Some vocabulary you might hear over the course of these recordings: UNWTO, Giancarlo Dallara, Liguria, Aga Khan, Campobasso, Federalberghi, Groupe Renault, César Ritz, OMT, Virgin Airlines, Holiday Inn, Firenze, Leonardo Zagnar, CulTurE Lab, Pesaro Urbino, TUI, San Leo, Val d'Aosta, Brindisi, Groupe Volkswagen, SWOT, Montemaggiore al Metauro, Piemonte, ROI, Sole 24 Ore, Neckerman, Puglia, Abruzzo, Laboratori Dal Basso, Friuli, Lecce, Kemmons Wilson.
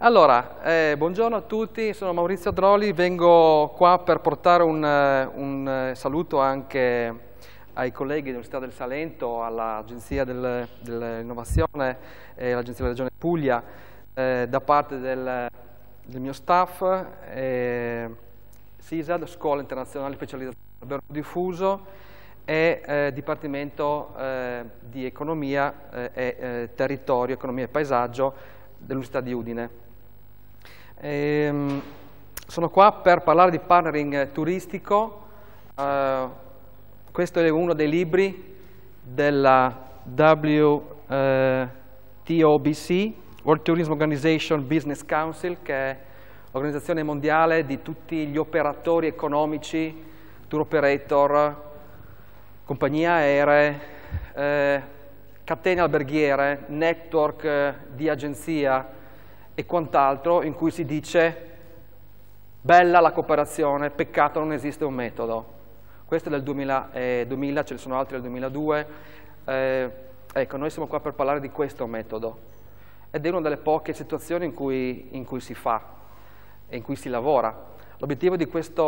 Allora, buongiorno a tutti, sono Maurizio Droli, vengo qua per portare un saluto anche ai colleghi dell'Università del Salento, all'Agenzia dell'Innovazione e all'Agenzia della Regione Puglia, da parte del mio staff, SISAD, Scuola Internazionale Specializzata in Albergo Diffuso e Dipartimento di Economia e Territorio, Economia e Paesaggio dell'Università di Udine. Sono qua per parlare di partnering turistico. Questo è uno dei libri della WTOBC, World Tourism Organization Business Council, che è l'organizzazione mondiale di tutti gli operatori economici, tour operator, compagnie aeree, catene alberghiere, network di agenzia e quant'altro, in cui si dice bella la cooperazione, peccato non esiste un metodo. Questo è del 2000, ce ne sono altri del 2002. Ecco, noi siamo qua per parlare di questo metodo ed è una delle poche situazioni in cui si fa e in cui si lavora. L'obiettivo di questi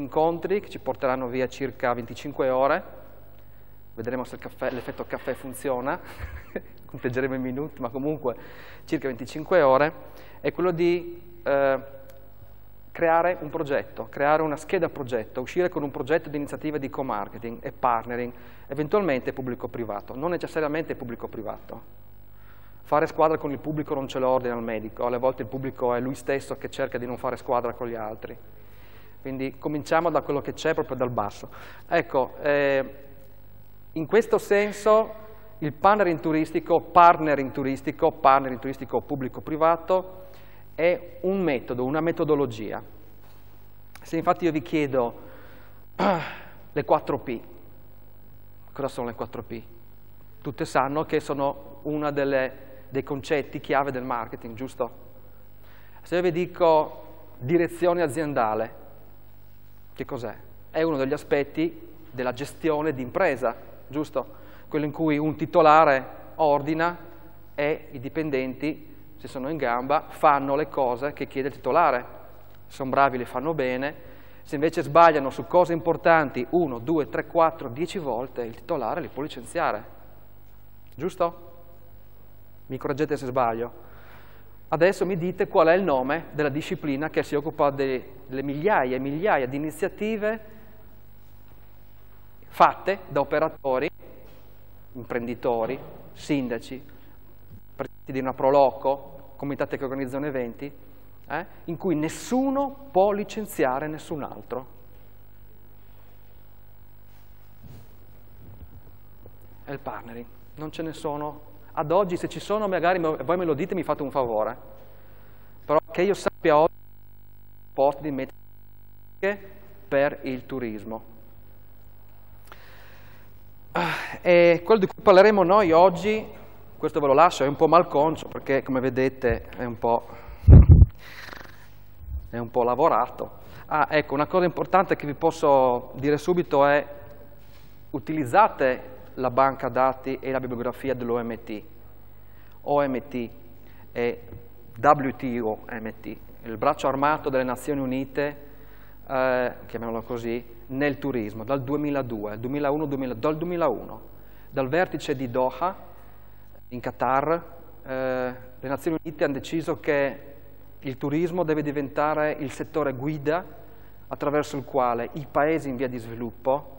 incontri, che ci porteranno via circa 25 ore, vedremo se l'effetto caffè funziona, conteggeremo i minuti, ma comunque circa 25 ore, è quello di creare un progetto, creare una scheda progetto, uscire con un progetto di iniziativa di co-marketing e partnering, eventualmente pubblico-privato, non necessariamente pubblico-privato. Fare squadra con il pubblico non ce lo ordina il medico, alle volte il pubblico è lui stesso che cerca di non fare squadra con gli altri. Quindi cominciamo da quello che c'è, proprio dal basso. Ecco, in questo senso il partnering turistico pubblico-privato è un metodo, una metodologia. Se infatti io vi chiedo le 4P, cosa sono le 4P? Tutte sanno che sono uno dei concetti chiave del marketing, giusto? Se io vi dico direzione aziendale, che cos'è? È uno degli aspetti della gestione di impresa, giusto? Quello in cui un titolare ordina e i dipendenti, se sono in gamba, fanno le cose che chiede il titolare. Se sono bravi le fanno bene, se invece sbagliano su cose importanti 1, 2, 3, 4, 10 volte, il titolare li può licenziare. Giusto? Mi correggete se sbaglio. Adesso mi dite qual è il nome della disciplina che si occupa delle migliaia e migliaia di iniziative fatte da operatori, imprenditori, sindaci, presidenti di una proloco, comitati che organizzano eventi, in cui nessuno può licenziare nessun altro. È il partnering, non ce ne sono. Ad oggi, se ci sono, magari voi me lo dite e mi fate un favore. Però che io sappia oggi, post di mettere per il turismo. E quello di cui parleremo noi oggi, questo ve lo lascio, è un po' malconcio perché come vedete è un po' lavorato. Ah, ecco, una cosa importante che vi posso dire subito è: utilizzate la banca dati e la bibliografia dell'OMT, OMT e WTO-MT, il braccio armato delle Nazioni Unite, chiamiamolo così, nel turismo, dal 2001, dal vertice di Doha in Qatar, le Nazioni Unite hanno deciso che il turismo deve diventare il settore guida attraverso il quale i paesi in via di sviluppo,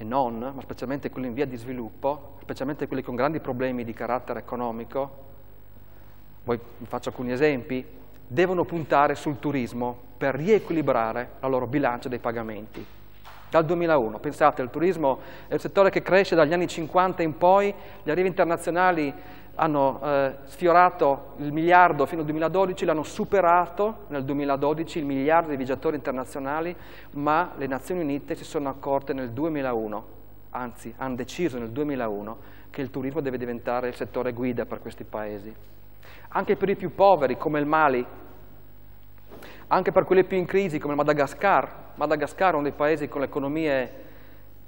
e non, ma specialmente quelli in via di sviluppo, specialmente quelli con grandi problemi di carattere economico, poi vi faccio alcuni esempi, devono puntare sul turismo per riequilibrare la loro bilancia dei pagamenti. Dal 2001, pensate, il turismo è un settore che cresce dagli anni 50 in poi, gli arrivi internazionali hanno sfiorato il miliardo fino al 2012, l'hanno superato nel 2012 il miliardo di viaggiatori internazionali, ma le Nazioni Unite si sono accorte nel 2001, anzi hanno deciso nel 2001 che il turismo deve diventare il settore guida per questi paesi. Anche per i più poveri, come il Mali, anche per quelli più in crisi come il Madagascar. Madagascar è uno dei paesi con le economie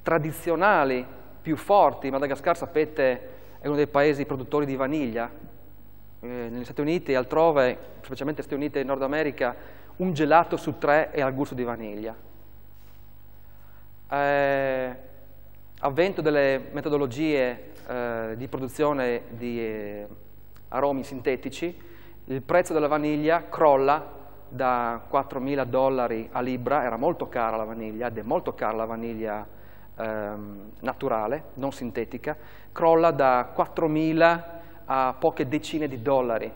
tradizionali più forti. Madagascar, sapete, è uno dei paesi produttori di vaniglia, negli Stati Uniti e altrove, specialmente negli Stati Uniti e Nord America, un gelato su 3 è al gusto di vaniglia. Avvento delle metodologie di produzione di aromi sintetici, il prezzo della vaniglia crolla da $4.000 a libra, era molto cara la vaniglia, ed è molto cara la vaniglia naturale, non sintetica, crolla da $4.000 a poche decine di dollari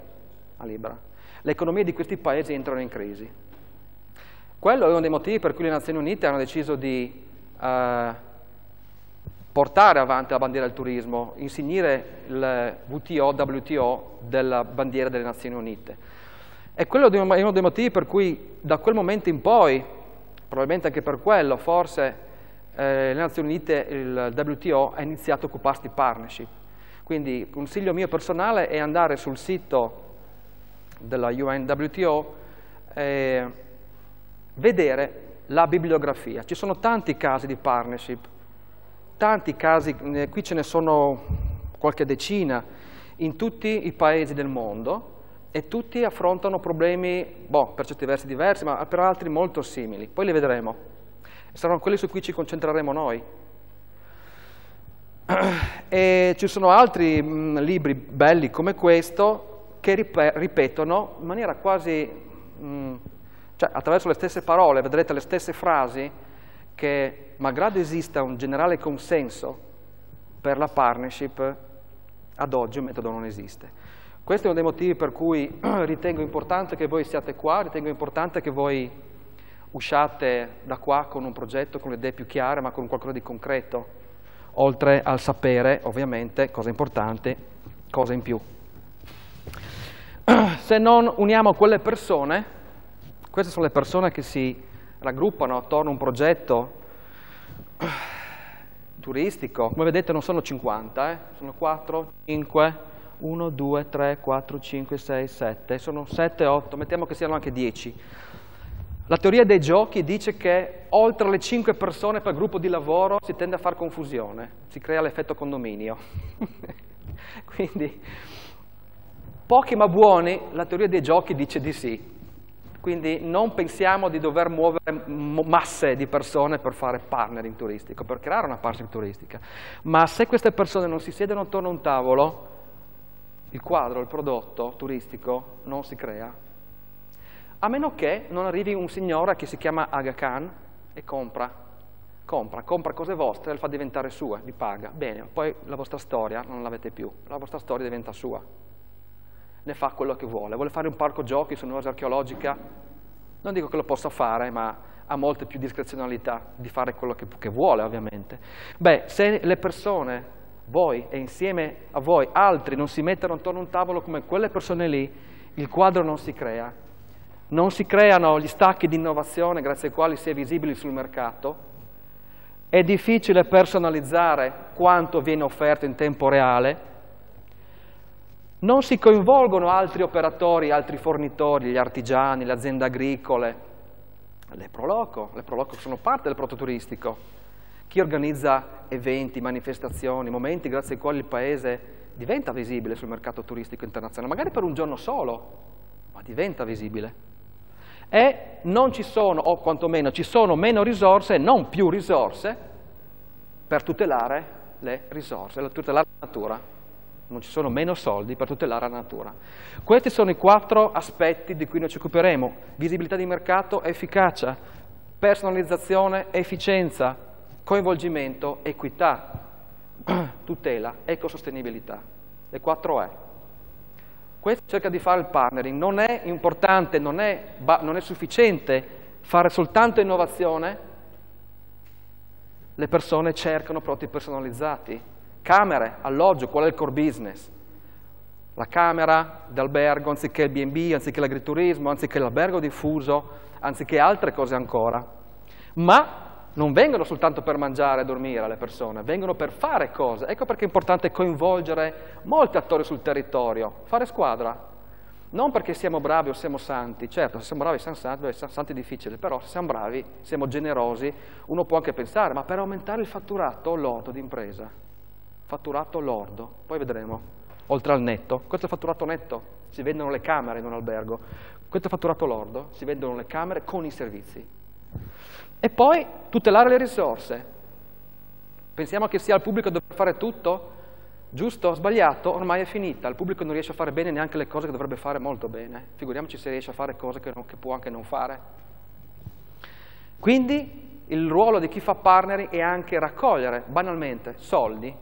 a libra. Le economie di questi paesi entrano in crisi. Quello è uno dei motivi per cui le Nazioni Unite hanno deciso di portare avanti la bandiera del turismo, insignire il WTO della bandiera delle Nazioni Unite. E quello è uno dei motivi per cui da quel momento in poi, probabilmente anche per quello, forse le Nazioni Unite, il WTO, ha iniziato a occuparsi di partnership. Quindi il consiglio mio personale è andare sul sito della UNWTO e vedere la bibliografia. Ci sono tanti casi di partnership. Tanti casi, qui ce ne sono qualche decina, in tutti i paesi del mondo e tutti affrontano problemi, per certi versi diversi, ma per altri molto simili. Poi li vedremo. Saranno quelli su cui ci concentreremo noi. E ci sono altri libri belli come questo che ripetono in maniera quasi, cioè attraverso le stesse parole, vedrete le stesse frasi, che malgrado esista un generale consenso per la partnership, ad oggi il metodo non esiste. Questo è uno dei motivi per cui ritengo importante che voi siate qua, ritengo importante che voi usciate da qua con un progetto, con le idee più chiare, ma con qualcosa di concreto, oltre al sapere, ovviamente, cosa importante, cosa in più. Se non uniamo quelle persone, queste sono le persone che si raggruppano attorno a un progetto turistico. Come vedete non sono 50, sono 4, 5, 1, 2, 3, 4, 5, 6, 7, sono 7, 8, mettiamo che siano anche 10. La teoria dei giochi dice che oltre le 5 persone per gruppo di lavoro si tende a fare confusione, si crea l'effetto condominio. Quindi pochi ma buoni, la teoria dei giochi dice di sì. Quindi non pensiamo di dover muovere masse di persone per fare partnering turistico, per creare una partnership turistica. Ma se queste persone non si siedono attorno a un tavolo, il quadro, il prodotto turistico non si crea. A meno che non arrivi un signore che si chiama Aga Khan e compra cose vostre e le fa diventare sue, vi paga. Bene, poi la vostra storia non l'avete più, la vostra storia diventa sua. Ne fa quello che vuole. Vuole fare un parco giochi su un'oasi archeologica? Non dico che lo possa fare, ma ha molte più discrezionalità di fare quello che vuole, ovviamente. Beh, se le persone, voi e insieme a voi altri, non si mettono attorno a un tavolo come quelle persone lì, il quadro non si crea. Non si creano gli stacchi di innovazione grazie ai quali si è visibili sul mercato. È difficile personalizzare quanto viene offerto in tempo reale. Non si coinvolgono altri operatori, altri fornitori, gli artigiani, le aziende agricole, le proloco sono parte del prodotto turistico. Chi organizza eventi, manifestazioni, momenti grazie ai quali il paese diventa visibile sul mercato turistico internazionale, magari per un giorno solo, ma diventa visibile. E non ci sono, o quantomeno ci sono meno risorse, non più risorse, per tutelare le risorse, per tutelare la natura. Non ci sono meno soldi per tutelare la natura. Questi sono i 4 aspetti di cui noi ci occuperemo. Visibilità di mercato, efficacia, personalizzazione, efficienza, coinvolgimento, equità, tutela, ecosostenibilità. Le 4E. Questo cerca di fare il partnering. Non è importante, non è sufficiente fare soltanto innovazione. Le persone cercano prodotti personalizzati. Camere, alloggio, qual è il core business? La camera d'albergo anziché il B&B, anziché l'agriturismo, anziché l'albergo diffuso, anziché altre cose ancora. Ma non vengono soltanto per mangiare e dormire le persone, vengono per fare cose. Ecco perché è importante coinvolgere molti attori sul territorio, fare squadra. Non perché siamo bravi o siamo santi, certo se siamo bravi siamo santi, santi è difficile, però se siamo bravi, siamo generosi, uno può anche pensare, ma per aumentare il fatturato o l'orto d'impresa. Fatturato lordo, poi vedremo. oltre al netto. Questo è il fatturato netto, si vendono le camere in un albergo. Questo è il fatturato lordo, si vendono le camere con i servizi. E poi tutelare le risorse. Pensiamo che sia il pubblico a dover fare tutto, giusto o sbagliato, ormai è finita. Il pubblico non riesce a fare bene neanche le cose che dovrebbe fare molto bene. Figuriamoci se riesce a fare cose che può anche non fare. Quindi il ruolo di chi fa partnering è anche raccogliere, banalmente, soldi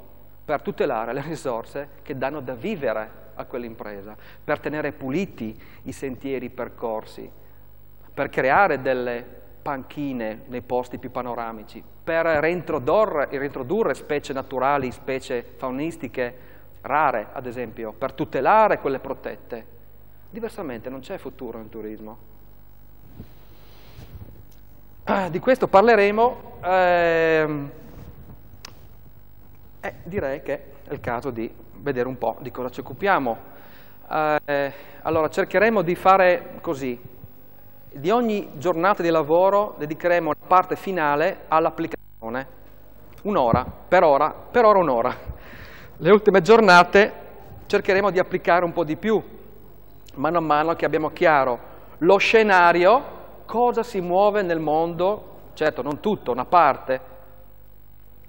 per tutelare le risorse che danno da vivere a quell'impresa, per tenere puliti i sentieri percorsi, per creare delle panchine nei posti più panoramici, per reintrodurre specie naturali, specie faunistiche rare, ad esempio, per tutelare quelle protette. Diversamente non c'è futuro nel turismo. Di questo parleremo e direi che è il caso di vedere un po' di cosa ci occupiamo. Allora, cercheremo di fare così. Di ogni giornata di lavoro dedicheremo la parte finale all'applicazione, un'ora, per ora un'ora. Le ultime giornate cercheremo di applicare un po' di più, mano a mano che abbiamo chiaro lo scenario, cosa si muove nel mondo, certo non tutto, una parte,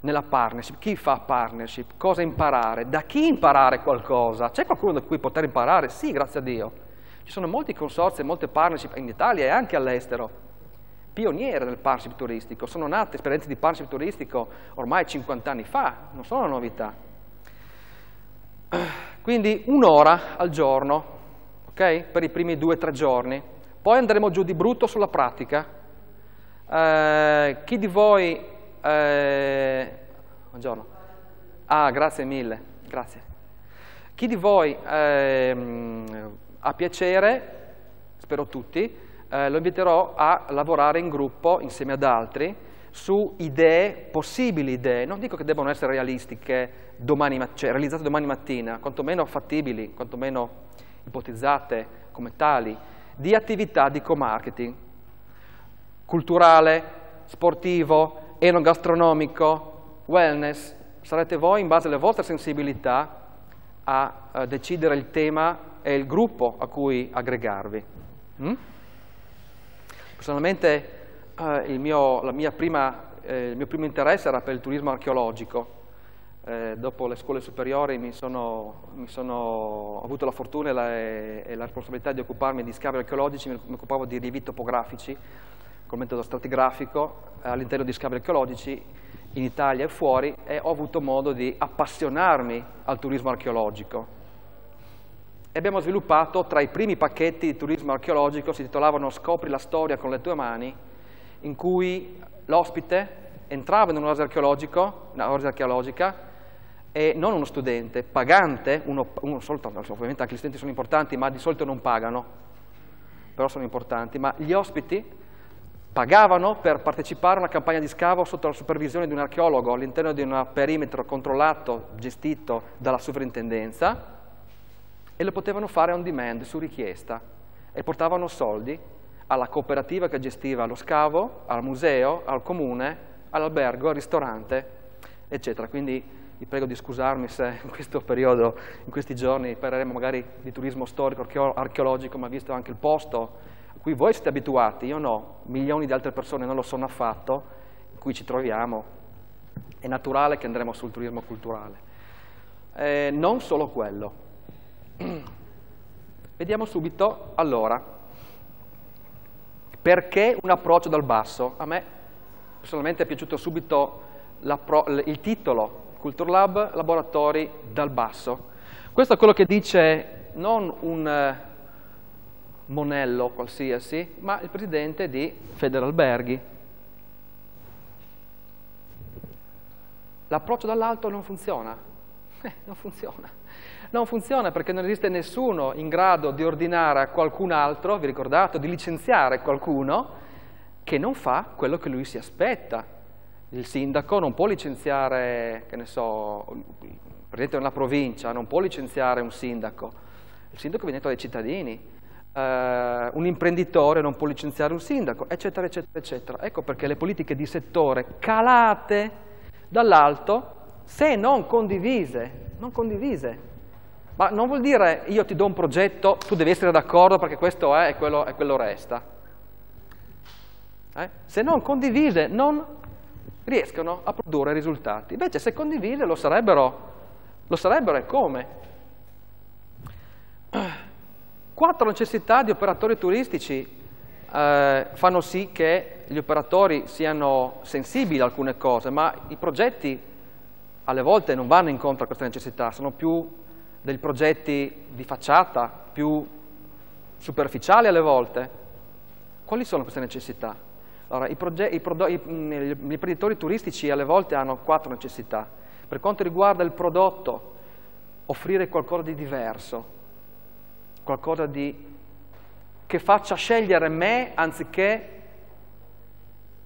nella partnership, chi fa partnership, cosa imparare, da chi imparare qualcosa, c'è qualcuno da cui poter imparare? Sì, grazie a Dio. Ci sono molti consorzi e molte partnership in Italia e anche all'estero, pioniere del partnership turistico. Sono nate esperienze di partnership turistico ormai 50 anni fa, non sono novità. Quindi un'ora al giorno, ok? Per i primi 2 o 3 giorni. Poi andremo giù di brutto sulla pratica. Chi di voi... buongiorno. Ah, grazie mille, grazie. Chi di voi... a piacere, spero tutti, lo inviterò a lavorare in gruppo insieme ad altri su idee, possibili idee, non dico che debbano essere realistiche, realizzate domani mattina, quantomeno fattibili, quantomeno ipotizzate come tali, di attività di co-marketing, culturale, sportivo, enogastronomico, wellness. Sarete voi, in base alle vostre sensibilità, a decidere il tema e il gruppo a cui aggregarvi. Personalmente il mio primo interesse era per il turismo archeologico. Dopo le scuole superiori ho avuto la fortuna e la responsabilità di occuparmi di scavi archeologici, mi occupavo di rilievi topografici col metodo stratigrafico all'interno di scavi archeologici in Italia e fuori, e ho avuto modo di appassionarmi al turismo archeologico. E abbiamo sviluppato tra i primi pacchetti di turismo archeologico, si titolavano Scopri la storia con le tue mani, in cui l'ospite entrava in un'area archeologica e non uno studente, pagante, ovviamente anche gli studenti sono importanti, ma di solito non pagano, però sono importanti, ma gli ospiti pagavano per partecipare a una campagna di scavo sotto la supervisione di un archeologo all'interno di un perimetro controllato, gestito dalla sovrintendenza, e lo potevano fare on demand, su richiesta, e portavano soldi alla cooperativa che gestiva lo scavo, al museo, al comune, all'albergo, al ristorante, eccetera. Quindi vi prego di scusarmi se in questo periodo, in questi giorni, parleremo magari di turismo storico, archeologico, ma visto anche il posto a cui voi siete abituati, io no, milioni di altre persone non lo sono affatto, in cui ci troviamo, è naturale che andremo sul turismo culturale. Non solo quello. Vediamo subito, allora, perché un approccio dal basso? A me personalmente è piaciuto subito il titolo, Culture Lab, laboratori dal basso. Questo è quello che dice non un monello qualsiasi, ma il presidente di Federalberghi. L'approccio dall'alto non funziona, non funziona perché non esiste nessuno in grado di ordinare a qualcun altro, vi ricordate, di licenziare qualcuno che non fa quello che lui si aspetta. Il sindaco non può licenziare, che ne so, il presidente della provincia, non può licenziare un sindaco. Il sindaco viene detto dai cittadini. Un imprenditore non può licenziare un sindaco, eccetera, eccetera, eccetera. Ecco perché le politiche di settore calate dall'alto, se non condivise, Ma non vuol dire io ti do un progetto, tu devi essere d'accordo perché questo è e quello resta. Se non condivise non riescono a produrre risultati. Invece se condivise lo sarebbero e come? 4 necessità di operatori turistici fanno sì che gli operatori siano sensibili a alcune cose, ma i progetti alle volte non vanno incontro a queste necessità, sono più dei progetti di facciata, più superficiali alle volte. Quali sono queste necessità? Allora, gli imprenditori turistici alle volte hanno 4 necessità. Per quanto riguarda il prodotto, offrire qualcosa di diverso, qualcosa di, che faccia scegliere me anziché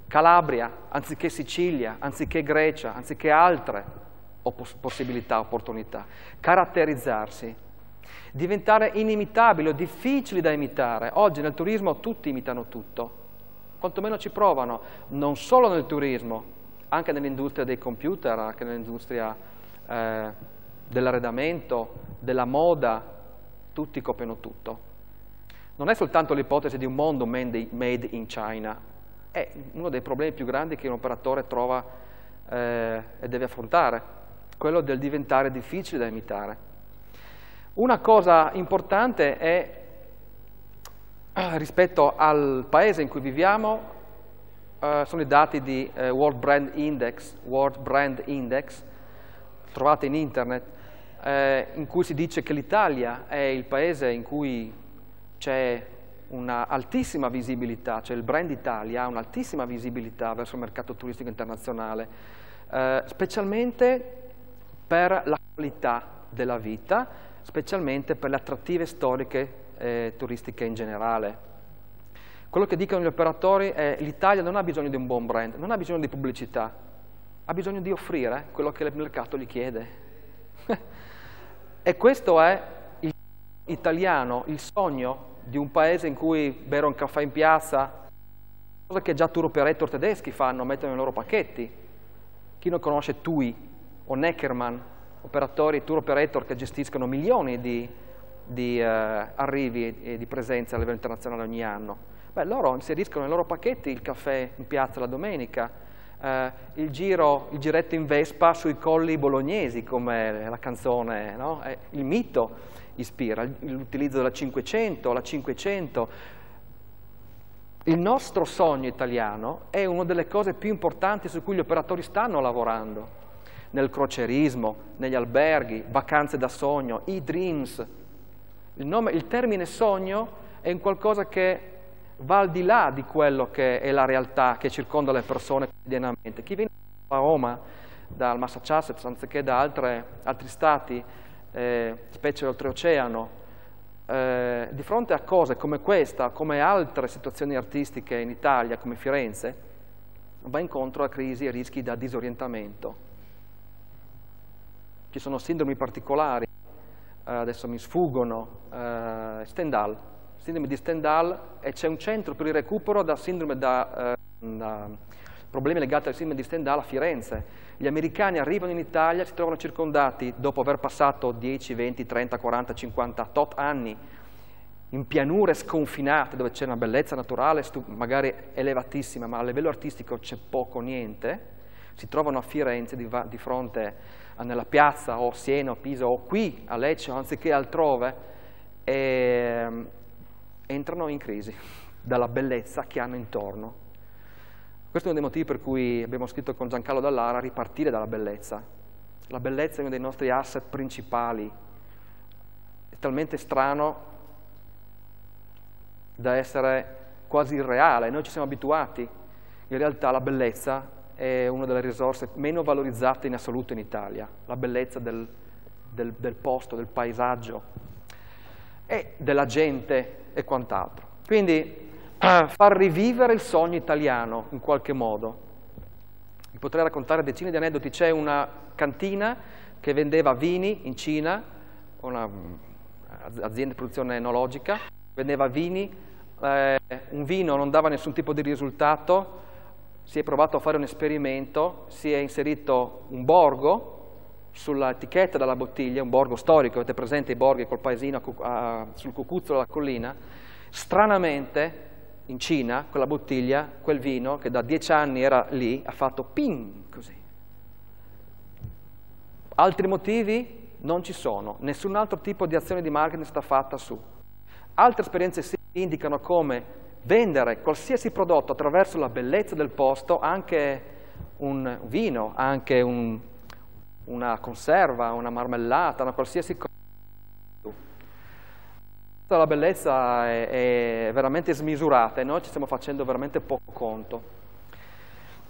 Calabria, anziché Sicilia, anziché Grecia, anziché altre possibilità, opportunità. Caratterizzarsi, diventare inimitabile o difficile da imitare. Oggi nel turismo tutti imitano tutto, quantomeno ci provano, non solo nel turismo, anche nell'industria dei computer, anche nell'industria dell'arredamento, della moda, tutti copiano tutto. Non è soltanto l'ipotesi di un mondo made in China, è uno dei problemi più grandi che un operatore trova e deve affrontare, quello del diventare difficile da imitare. Una cosa importante è, rispetto al paese in cui viviamo, sono i dati di World Brand Index, trovate in internet, in cui si dice che l'Italia è il paese in cui c'è una altissima visibilità, cioè il brand Italia ha un'altissima visibilità verso il mercato turistico internazionale, specialmente per la qualità della vita, specialmente per le attrattive storiche turistiche in generale. Quello che dicono gli operatori è che l'Italia non ha bisogno di un buon brand, non ha bisogno di pubblicità, ha bisogno di offrire quello che il mercato gli chiede. E questo è il italiano, il sogno di un paese in cui bere un caffè in piazza, cosa che già tour operator tedeschi fanno, mettono i loro pacchetti. Chi non conosce TUI o Neckerman, operatori, tour operator che gestiscono milioni di arrivi e di presenze a livello internazionale ogni anno. Beh, loro inseriscono nei loro pacchetti il caffè in piazza la domenica, il giretto in Vespa sui colli bolognesi, come la canzone, no? Il mito ispira, l'utilizzo della 500, la 500. Il nostro sogno italiano è una delle cose più importanti su cui gli operatori stanno lavorando. Nel crocerismo, negli alberghi, vacanze da sogno, e-dreams. Il termine sogno è un qualcosa che va al di là di quello che è la realtà che circonda le persone quotidianamente. Chi viene da Roma, dal Massachusetts, anziché da altri stati, specie oltreoceano, di fronte a cose come questa, come altre situazioni artistiche in Italia, come Firenze, va incontro a crisi e rischi da disorientamento. Ci sono sindromi particolari, adesso mi sfuggono, Stendhal, sindrome di Stendhal, e c'è un centro per il recupero da problemi legati al sindrome di Stendhal a Firenze. Gli americani arrivano in Italia, si trovano circondati dopo aver passato 10, 20, 30, 40, 50, tot anni in pianure sconfinate dove c'è una bellezza naturale, magari elevatissima, ma a livello artistico c'è poco, niente. Si trovano a Firenze di fronte nella piazza o Siena o Pisa o qui a Lecce anziché altrove e entrano in crisi dalla bellezza che hanno intorno. Questo è uno dei motivi per cui abbiamo scritto con Giancarlo Dallara ripartire dalla bellezza. La bellezza è uno dei nostri asset principali, è talmente strano da essere quasi irreale, noi ci siamo abituati, in realtà la bellezza è una delle risorse meno valorizzate in assoluto in Italia, la bellezza del posto, del paesaggio e della gente e quant'altro. Quindi far rivivere il sogno italiano in qualche modo. Vi potrei raccontare decine di aneddoti. C'è una cantina che vendeva vini in Cina, un'azienda di produzione enologica, vendeva vini, un vino non dava nessun tipo di risultato. Si è provato a fare un esperimento, si è inserito un borgo sulla etichetta della bottiglia, un borgo storico, avete presente i borghi col paesino sul cucuzzolo della collina, stranamente in Cina quella bottiglia, quel vino che da 10 anni era lì, ha fatto ping così. Altri motivi non ci sono, nessun altro tipo di azione di marketing è stata fatta su. Altre esperienze si indicano come vendere qualsiasi prodotto attraverso la bellezza del posto, anche un vino, anche una conserva, una marmellata, una qualsiasi cosa. La bellezza è veramente smisurata e noi ci stiamo facendo veramente poco conto.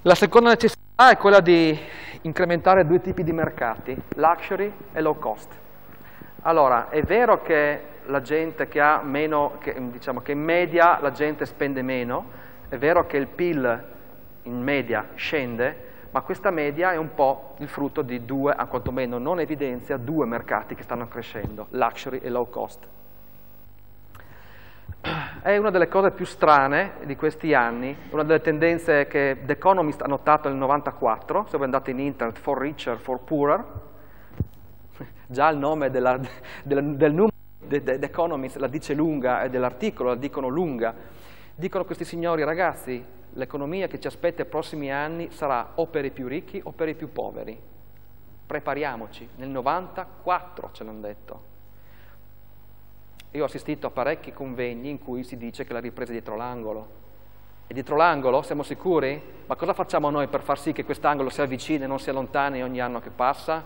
La seconda necessità è quella di incrementare due tipi di mercati, luxury e low cost. Allora, è vero che la gente che ha meno, diciamo che in media la gente spende meno, è vero che il PIL in media scende, ma questa media è un po' il frutto di due, a quanto meno non evidenzia, due mercati che stanno crescendo, luxury e low cost. È una delle cose più strane di questi anni, una delle tendenze che The Economist ha notato nel 1994, se voi andate in internet, for richer, for poorer, già il nome del numero di The Economist la dice lunga e dell'articolo la dicono lunga, dicono questi signori ragazzi, l'economia che ci aspetta nei prossimi anni sarà o per i più ricchi o per i più poveri, prepariamoci, nel 1994 ce l'hanno detto. Io ho assistito a parecchi convegni in cui si dice che la ripresa è dietro l'angolo. E dietro l'angolo? Siamo sicuri? Ma cosa facciamo noi per far sì che quest'angolo si avvicini e non si allontani ogni anno che passa?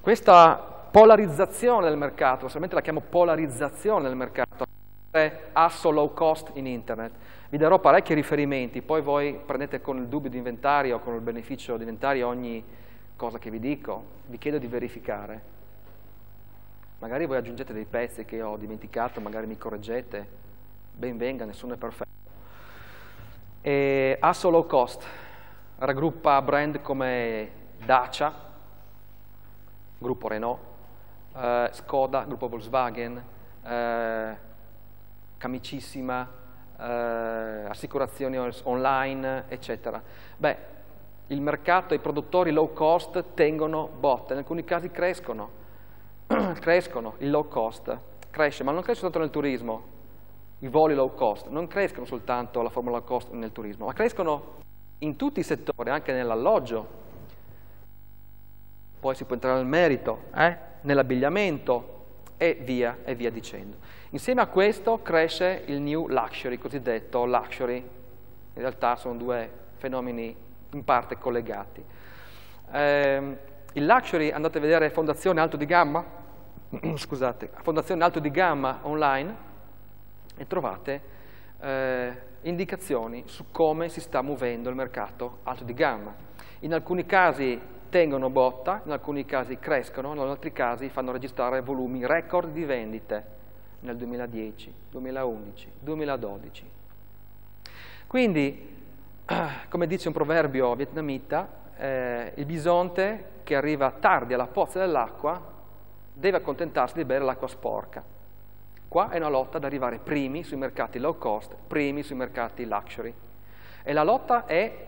Questa polarizzazione del mercato, solamente la chiamo polarizzazione del mercato, è asso low cost in internet. Vi darò parecchi riferimenti, poi voi prendete con il dubbio di inventario, con il beneficio di inventario ogni cosa che vi dico, vi chiedo di verificare. Magari voi aggiungete dei pezzi che ho dimenticato, magari mi correggete, ben venga, nessuno è perfetto. E asso low cost, raggruppa brand come Dacia, gruppo Renault, Skoda, gruppo Volkswagen, Camicissima, assicurazioni online, eccetera. Beh, il mercato e i produttori low cost tengono botta, in alcuni casi crescono. Crescono, il low cost cresce, ma non cresce soltanto nel turismo, i voli low cost, non crescono soltanto la formula low cost nel turismo, ma crescono in tutti i settori, anche nell'alloggio, poi si può entrare nel merito, nell'abbigliamento e via dicendo. Insieme a questo cresce il new luxury, cosiddetto luxury, in realtà sono due fenomeni in parte collegati. Il luxury, andate a vedere Fondazione Alto di Gamma, scusate, Fondazione Alto di Gamma online e trovate indicazioni su come si sta muovendo il mercato alto di gamma. In alcuni casi tengono botta, in alcuni casi crescono, in altri casi fanno registrare volumi record di vendite nel 2010, 2011, 2012. Quindi, come dice un proverbio vietnamita, il bisonte che arriva tardi alla pozza dell'acqua deve accontentarsi di bere l'acqua sporca. Qua è una lotta ad arrivare primi sui mercati low cost, primi sui mercati luxury. E la lotta è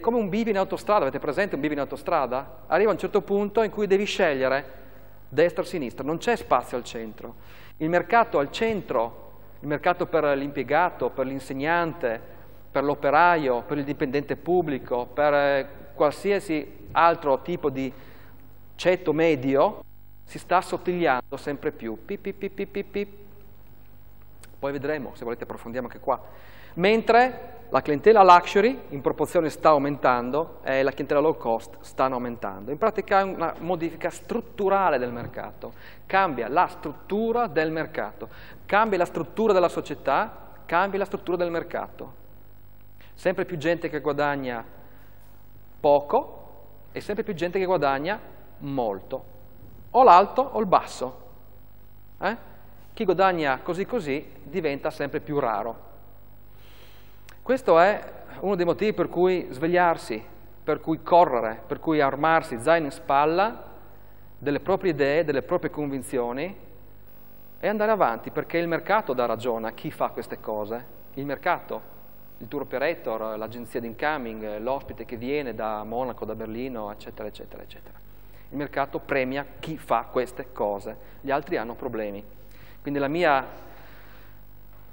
come un bivio in autostrada, avete presente un bivio in autostrada? Arriva a un certo punto in cui devi scegliere destra o sinistra, non c'è spazio al centro. Il mercato al centro, il mercato per l'impiegato, per l'insegnante, per l'operaio, per il dipendente pubblico, per qualsiasi altro tipo di ceto medio, si sta assottigliando sempre più. Pip, pip, pip, pip, pip. Poi vedremo, se volete approfondiamo anche qua. Mentre la clientela luxury in proporzione sta aumentando e la clientela low cost stanno aumentando. In pratica è una modifica strutturale del mercato. Cambia la struttura del mercato, cambia la struttura della società, cambia la struttura del mercato. Sempre più gente che guadagna poco e sempre più gente che guadagna molto, o l'alto o il basso. Chi guadagna così così diventa sempre più raro. Questo è uno dei motivi per cui svegliarsi, per cui correre, per cui armarsi zaino in spalla delle proprie idee, delle proprie convinzioni e andare avanti, perché il mercato dà ragione a chi fa queste cose. Il mercato il tour operator, l'agenzia di incoming, l'ospite che viene da Monaco, da Berlino, eccetera, eccetera, eccetera. Il mercato premia chi fa queste cose, gli altri hanno problemi. Quindi la mia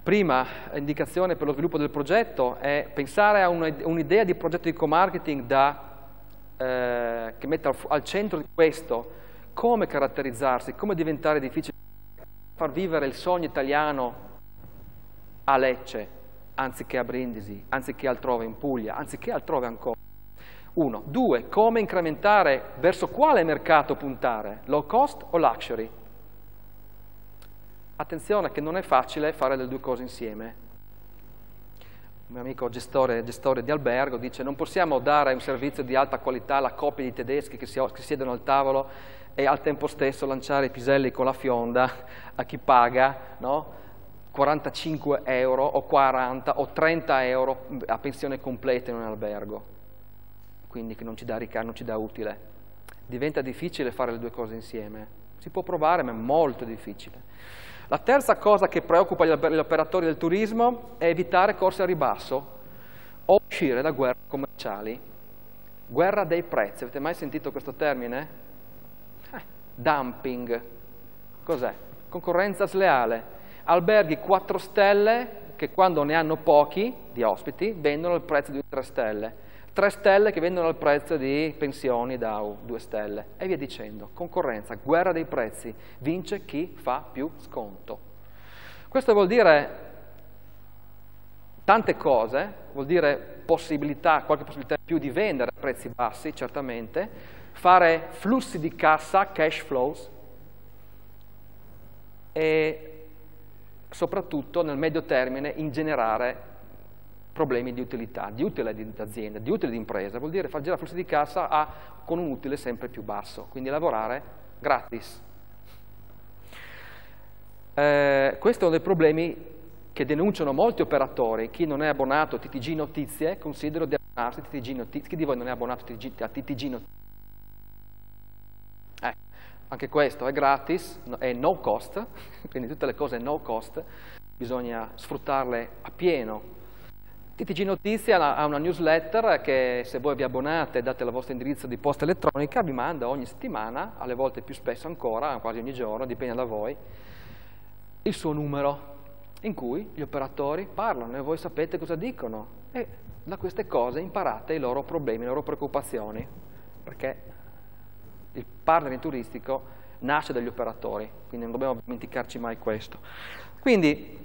prima indicazione per lo sviluppo del progetto è pensare a un'idea di progetto di co-marketing che metta al centro di questo come caratterizzarsi, come diventare difficile, far vivere il sogno italiano a Lecce, anziché a Brindisi, anziché altrove in Puglia, anziché altrove ancora. 1. 2. Come incrementare, verso quale mercato puntare, low cost o luxury? Attenzione che non è facile fare le due cose insieme. Un mio amico gestore di albergo dice: non possiamo dare un servizio di alta qualità alla coppia di tedeschi che siedono al tavolo e al tempo stesso lanciare i piselli con la fionda a chi paga, no? 45 euro o 40 o 30 euro a pensione completa in un albergo, quindi che non ci dà ricavo, non ci dà utile. Diventa difficile fare le due cose insieme. Si può provare, ma è molto difficile. La terza cosa che preoccupa gli operatori del turismo è evitare corse a ribasso o uscire da guerre commerciali. Guerra dei prezzi. Avete mai sentito questo termine? Dumping. Cos'è? Concorrenza sleale. Alberghi 4 stelle che quando ne hanno pochi di ospiti vendono al prezzo di 3 stelle. 3 stelle che vendono al prezzo di pensioni da 2 stelle e via dicendo. Concorrenza, guerra dei prezzi, vince chi fa più sconto. Questo vuol dire tante cose, vuol dire possibilità, qualche possibilità in più di vendere a prezzi bassi, certamente, fare flussi di cassa, cash flows, e soprattutto nel medio termine ingenerare problemi di utilità, di utile di azienda, di utile di impresa, vuol dire far girare flussi di cassa con un utile sempre più basso, quindi lavorare gratis. Questo è uno dei problemi che denunciano molti operatori. Chi non è abbonato a TTG Notizie, considero di abbonarsi a TTG Notizie. Chi di voi non è abbonato a TTG Notizie? Anche questo è gratis, è no cost, quindi tutte le cose no cost, bisogna sfruttarle a pieno. TTG Notizia ha una newsletter che, se voi vi abbonate e date il vostro indirizzo di posta elettronica, vi manda ogni settimana, alle volte più spesso ancora, quasi ogni giorno, dipende da voi, il suo numero, in cui gli operatori parlano e voi sapete cosa dicono. E da queste cose imparate i loro problemi, le loro preoccupazioni, perché il partner turistico nasce dagli operatori, quindi non dobbiamo dimenticarci mai questo. Quindi,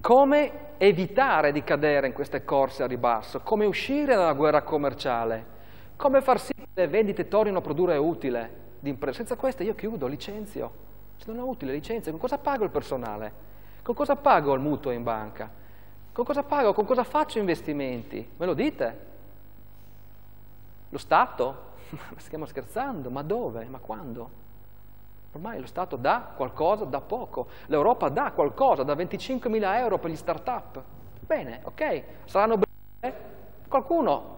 come evitare di cadere in queste corse a ribasso? Come uscire dalla guerra commerciale? Come far sì che le vendite tornino a produrre utile di impresa? Senza questo io chiudo, licenzio. Se non è utile, licenzio. Con cosa pago il personale? Con cosa pago il mutuo in banca? Con cosa pago? Con cosa faccio investimenti? Me lo dite? Lo Stato? Ma stiamo scherzando? Ma dove? Ma quando? Ormai lo Stato dà qualcosa, dà poco. L'Europa dà qualcosa, dà 25.000 euro per gli start-up. Bene, ok, saranno briciole. Qualcuno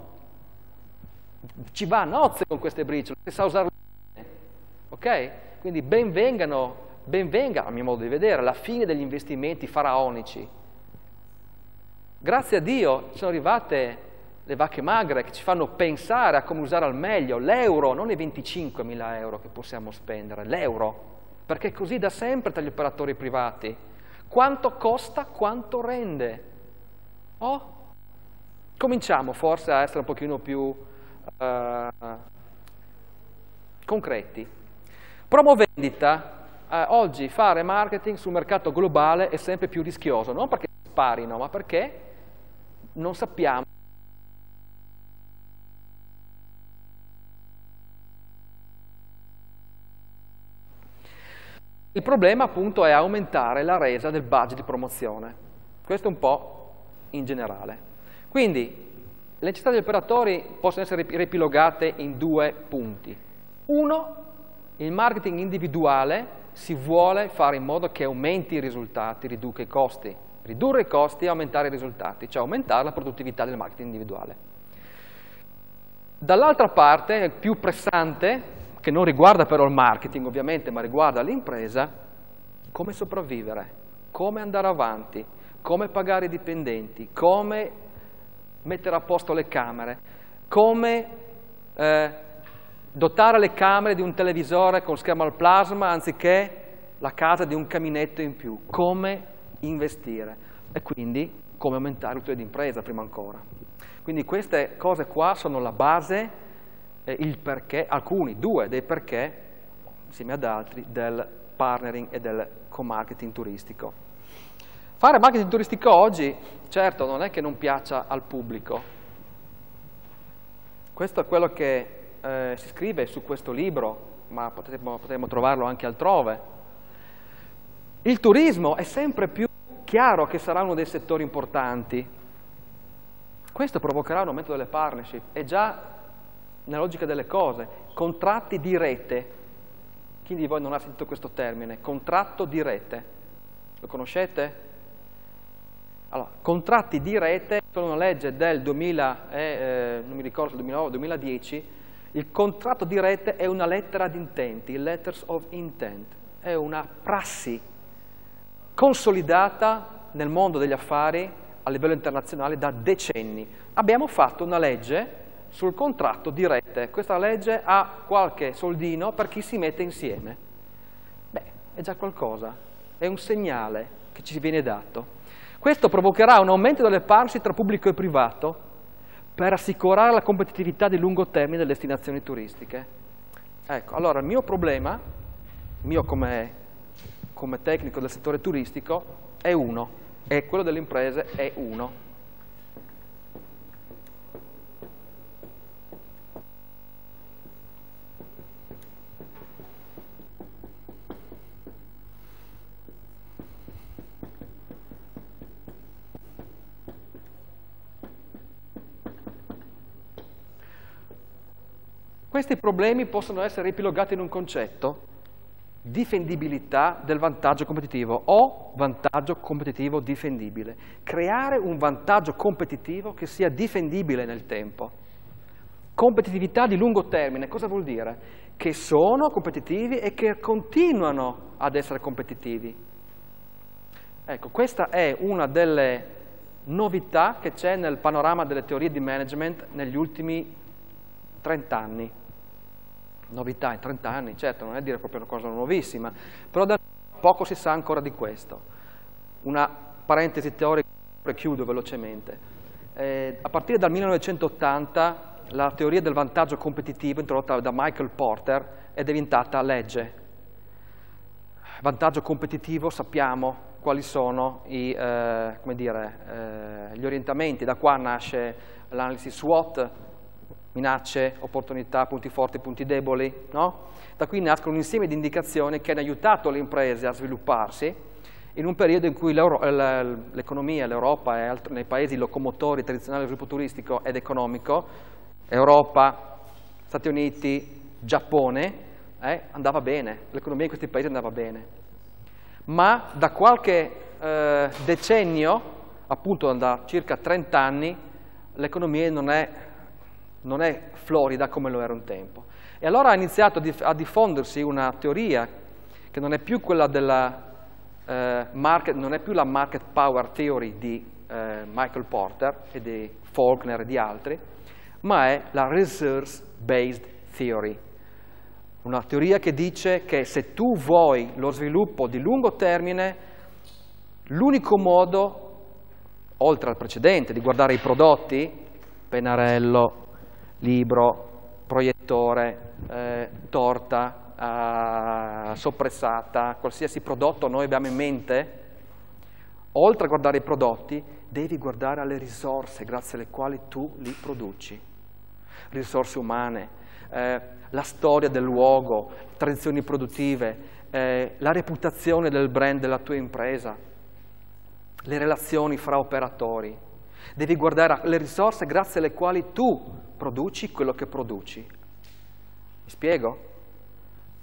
ci va a nozze con queste briciole, che sa usarle bene. Ok? Quindi ben venga, a mio modo di vedere, la fine degli investimenti faraonici. Grazie a Dio sono arrivate le vacche magre che ci fanno pensare a come usare al meglio l'euro, non i 25.000 euro che possiamo spendere, l'euro, perché è così da sempre tra gli operatori privati. Quanto costa, quanto rende? Oh, cominciamo forse a essere un pochino più concreti. Promovendita. Oggi fare marketing sul mercato globale è sempre più rischioso, non perché sparino, ma perché non sappiamo . Il problema appunto è aumentare la resa del budget di promozione, questo un po' in generale. Quindi le necessità degli operatori possono essere riepilogate in 2 punti. 1, il marketing individuale si vuole fare in modo che aumenti i risultati, riduca i costi. Ridurre i costi e aumentare i risultati, cioè aumentare la produttività del marketing individuale. Dall'altra parte, il più pressante, che non riguarda però il marketing ovviamente, ma riguarda l'impresa, come sopravvivere, come andare avanti, come pagare i dipendenti, come mettere a posto le camere, come dotare le camere di un televisore con schermo al plasma anziché la casa di un caminetto in più, come investire e quindi come aumentare il tuo d'impresa prima ancora. Quindi queste cose qua sono la base, il perché, alcuni, due dei perché, insieme ad altri, del partnering e del co-marketing turistico. Fare marketing turistico oggi, certo, non è che non piaccia al pubblico. Questo è quello che si scrive su questo libro, ma potremmo trovarlo anche altrove. Il turismo è sempre più chiaro che sarà uno dei settori importanti. Questo provocherà un aumento delle partnership, è già nella logica delle cose. Contratti di rete, chi di voi non ha sentito questo termine? Contratto di rete, lo conoscete? Allora, contratti di rete sono una legge del 2000, non mi ricordo se 2009 o 2010, il contratto di rete è una lettera di intenti, letters of intent, è una prassi consolidata nel mondo degli affari a livello internazionale da decenni. Abbiamo fatto una legge sul contratto di rete, questa legge ha qualche soldino per chi si mette insieme. Beh, è già qualcosa, è un segnale che ci viene dato. Questo provocherà un aumento delle partnership tra pubblico e privato per assicurare la competitività di lungo termine delle destinazioni turistiche. Ecco, allora il mio problema, mio come tecnico del settore turistico, è uno, e quello delle imprese è uno. Questi problemi possono essere riepilogati in un concetto: difendibilità del vantaggio competitivo o vantaggio competitivo difendibile. Creare un vantaggio competitivo che sia difendibile nel tempo. Competitività di lungo termine, cosa vuol dire? Che sono competitivi e che continuano ad essere competitivi. Ecco, questa è una delle novità che c'è nel panorama delle teorie di management negli ultimi 30 anni. Novità in 30 anni, certo, non è dire proprio una cosa nuovissima, però da poco si sa ancora di questo. Una parentesi teorica, chiudo velocemente. A partire dal 1980 la teoria del vantaggio competitivo introdotta da Michael Porter è diventata legge. Vantaggio competitivo, sappiamo quali sono i, come dire, gli orientamenti, da qua nasce l'analisi SWOT, minacce, opportunità, punti forti, punti deboli, no? Da qui nascono un insieme di indicazioni che hanno aiutato le imprese a svilupparsi in un periodo in cui l'economia, l'Europa e nei paesi locomotori tradizionali dello sviluppo turistico ed economico, Europa, Stati Uniti, Giappone, andava bene, l'economia in questi paesi andava bene. Ma da qualche decennio, appunto da circa 30 anni, l'economia non è florida come lo era un tempo. E allora ha iniziato a diffondersi una teoria che non è più quella della non è più la market power theory di Michael Porter e di Faulkner e di altri, ma è la resource based theory, una teoria che dice che se tu vuoi lo sviluppo di lungo termine, l'unico modo, oltre al precedente, di guardare i prodotti, pennarello, libro, proiettore, torta, soppressata, qualsiasi prodotto noi abbiamo in mente, oltre a guardare i prodotti, devi guardare alle risorse grazie alle quali tu li produci. Risorse umane, la storia del luogo, tradizioni produttive, la reputazione del brand della tua impresa, le relazioni fra operatori. Devi guardare alle risorse grazie alle quali tu produci quello che produci. Mi spiego?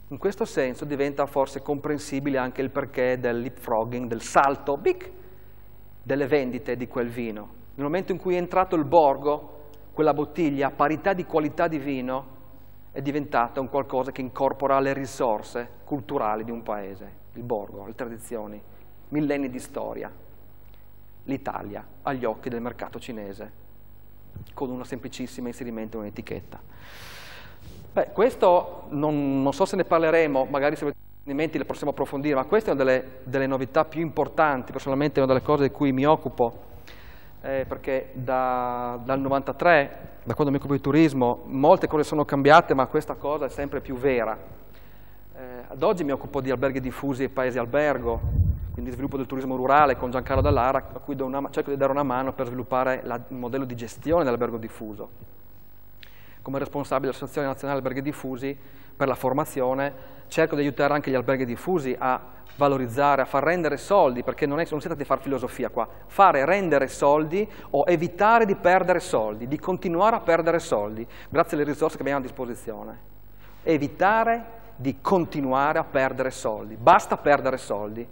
In questo senso diventa forse comprensibile anche il perché del leapfrogging, del salto, bic, delle vendite di quel vino. Nel momento in cui è entrato il Borgo, quella bottiglia a parità di qualità di vino è diventata un qualcosa che incorpora le risorse culturali di un paese, il Borgo, le tradizioni, millenni di storia. L'Italia agli occhi del mercato cinese. con una semplicissima inserimento in un'etichetta. Beh, questo non so se ne parleremo, magari se avete approfondimenti le possiamo approfondire, ma questa è una delle novità più importanti, personalmente è una delle cose di cui mi occupo, perché dal 93, da quando mi occupo di turismo, molte cose sono cambiate, ma questa cosa è sempre più vera. Ad oggi mi occupo di alberghi diffusi e paesi albergo, quindi sviluppo del turismo rurale con Giancarlo Dallara, a cui cerco di dare una mano per sviluppare il modello di gestione dell'albergo diffuso. Come responsabile dell'Associazione Nazionale Alberghi Diffusi per la formazione, cerco di aiutare anche gli alberghi diffusi a valorizzare, a far rendere soldi, perché non si tratta di fare filosofia qua, fare rendere soldi o evitare di perdere soldi, di continuare a perdere soldi, grazie alle risorse che abbiamo a disposizione. Evitare di continuare a perdere soldi, basta perdere soldi.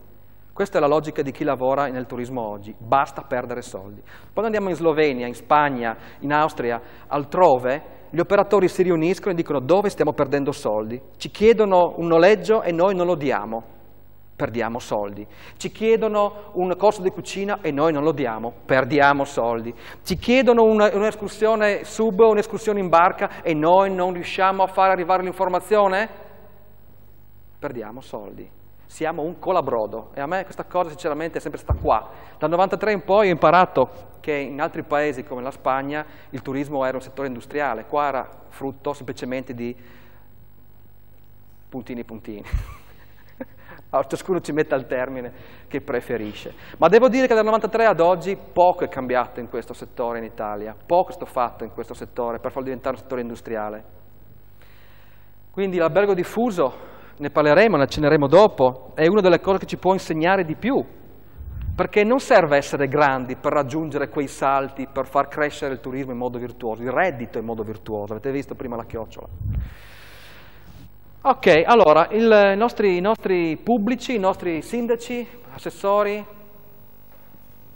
Questa è la logica di chi lavora nel turismo oggi, basta perdere soldi. Quando andiamo in Slovenia, in Spagna, in Austria, altrove, gli operatori si riuniscono e dicono dove stiamo perdendo soldi. Ci chiedono un noleggio e noi non lo diamo, perdiamo soldi. Ci chiedono un corso di cucina e noi non lo diamo, perdiamo soldi. Ci chiedono un'escursione sub o un'escursione in barca e noi non riusciamo a far arrivare l'informazione, perdiamo soldi. Siamo un colabrodo e a me questa cosa sinceramente è sempre stata qua. Dal 93 in poi ho imparato che in altri paesi come la Spagna il turismo era un settore industriale, qua era frutto semplicemente di puntini. Ciascuno ci metta il termine che preferisce. Ma devo dire che dal 93 ad oggi poco è cambiato in questo settore in Italia, poco è stato fatto in questo settore per farlo diventare un settore industriale. Quindi l'albergo diffuso, ne parleremo, ne accenneremo dopo, è una delle cose che ci può insegnare di più, perché non serve essere grandi per raggiungere quei salti, per far crescere il turismo in modo virtuoso, il reddito in modo virtuoso, avete visto prima la chiocciola. Ok, allora, i nostri pubblici, i nostri sindaci, assessori,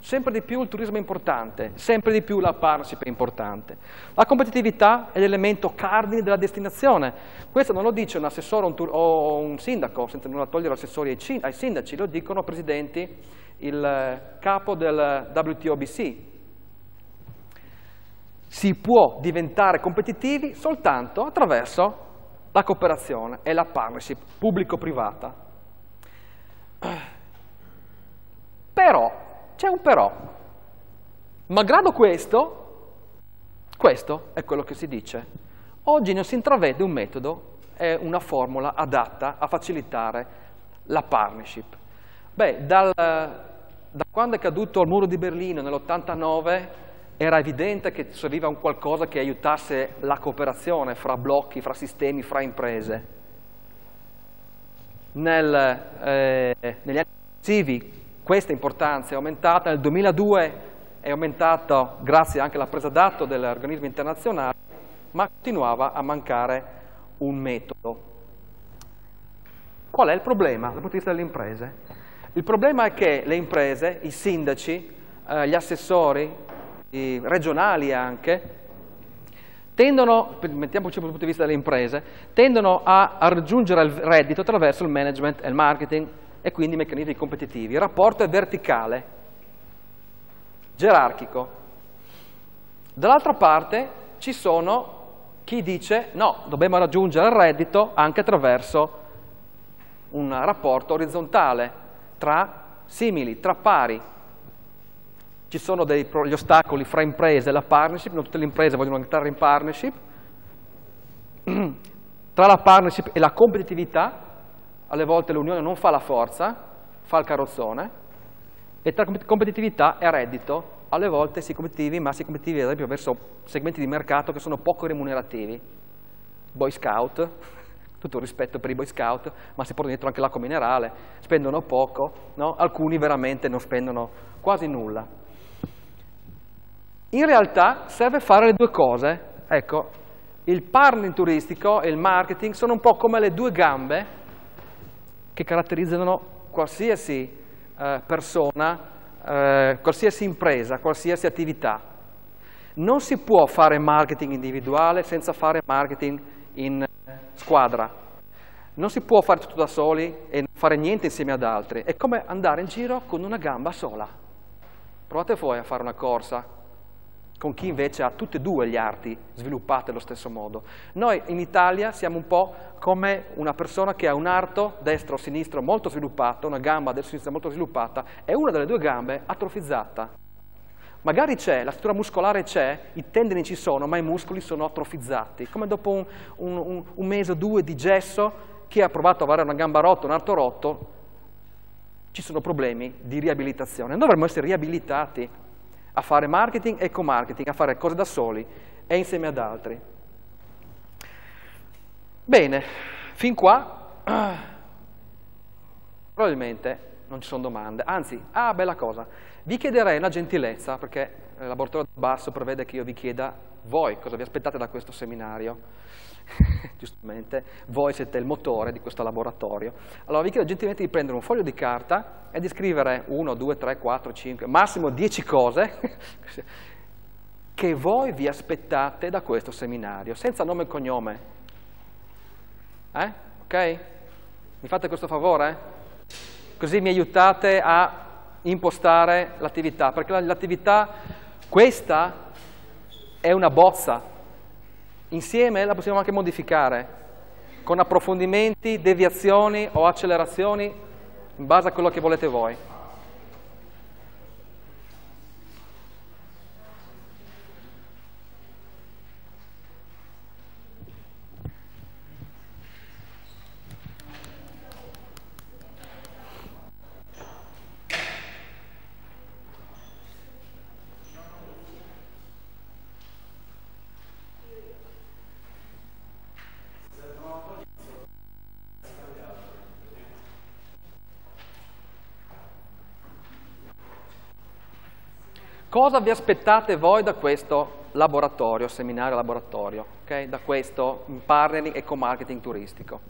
sempre di più il turismo è importante, sempre di più la partnership è importante. La competitività è l'elemento cardine della destinazione. Questo non lo dice un assessore o un sindaco, senza nulla togliere assessori ai sindaci, lo dicono presidenti, il capo del WTOBC. Si può diventare competitivi soltanto attraverso la cooperazione e la partnership pubblico-privata. Però, c'è un però, malgrado questo è quello che si dice. Oggi non si intravede un metodo e una formula adatta a facilitare la partnership. Beh, da quando è caduto il muro di Berlino nell'89 era evidente che serviva un qualcosa che aiutasse la cooperazione fra blocchi, fra sistemi, fra imprese. Negli anni successivi questa importanza è aumentata, nel 2002 è aumentata grazie anche alla presa d'atto degli organismi internazionali, ma continuava a mancare un metodo. Qual è il problema dal punto di vista delle imprese? Il problema è che le imprese, i sindaci, gli assessori, i regionali anche, tendono, mettiamoci dal punto di vista delle imprese, tendono a raggiungere il reddito attraverso il management e il marketing, e quindi meccanismi competitivi. Il rapporto è verticale, gerarchico. Dall'altra parte ci sono chi dice no, dobbiamo raggiungere il reddito anche attraverso un rapporto orizzontale tra simili, tra pari. Ci sono gli ostacoli fra imprese e la partnership, non tutte le imprese vogliono entrare in partnership. Tra la partnership e la competitività, alle volte l'unione non fa la forza, fa il carrozzone, e tra competitività e reddito, alle volte si è competitivi, ma si è competitivi ad esempio verso segmenti di mercato che sono poco remunerativi. Boy Scout, tutto il rispetto per i Boy Scout, ma si portano dietro anche l'acqua minerale, spendono poco, no? Alcuni veramente non spendono quasi nulla. In realtà serve fare le due cose, ecco, il partner turistico e il marketing sono un po' come le due gambe che caratterizzano qualsiasi persona, qualsiasi impresa, qualsiasi attività. Non si può fare marketing individuale senza fare marketing in squadra. Non si può fare tutto da soli e non fare niente insieme ad altri. È come andare in giro con una gamba sola. Provate voi a fare una corsa con chi invece ha tutte e due gli arti sviluppate allo stesso modo. Noi in Italia siamo un po' come una persona che ha un arto destro o sinistro molto sviluppato, una gamba del sinistro molto sviluppata e una delle due gambe atrofizzata. Magari c'è, la struttura muscolare c'è, i tendini ci sono, ma i muscoli sono atrofizzati. Come dopo un mese o due di gesso, chi ha provato a avere una gamba rotta, un arto rotto, ci sono problemi di riabilitazione. Dovremmo essere riabilitati a fare marketing e co-marketing, a fare cose da soli e insieme ad altri. Bene, fin qua probabilmente non ci sono domande, anzi, bella cosa, vi chiederei una gentilezza, perché il laboratorio da basso prevede che io vi chieda voi cosa vi aspettate da questo seminario. Giustamente, voi siete il motore di questo laboratorio. Allora vi chiedo gentilmente di prendere un foglio di carta e di scrivere 1, 2, 3, 4, 5, massimo 10 cose che voi vi aspettate da questo seminario, senza nome e cognome. Ok? Mi fate questo favore? Così mi aiutate a impostare l'attività, perché l'attività, questa è una bozza. Insieme la possiamo anche modificare, con approfondimenti, deviazioni o accelerazioni, in base a quello che volete voi. Cosa vi aspettate voi da questo laboratorio, seminario laboratorio, okay? Da questo partnering e co-marketing turistico?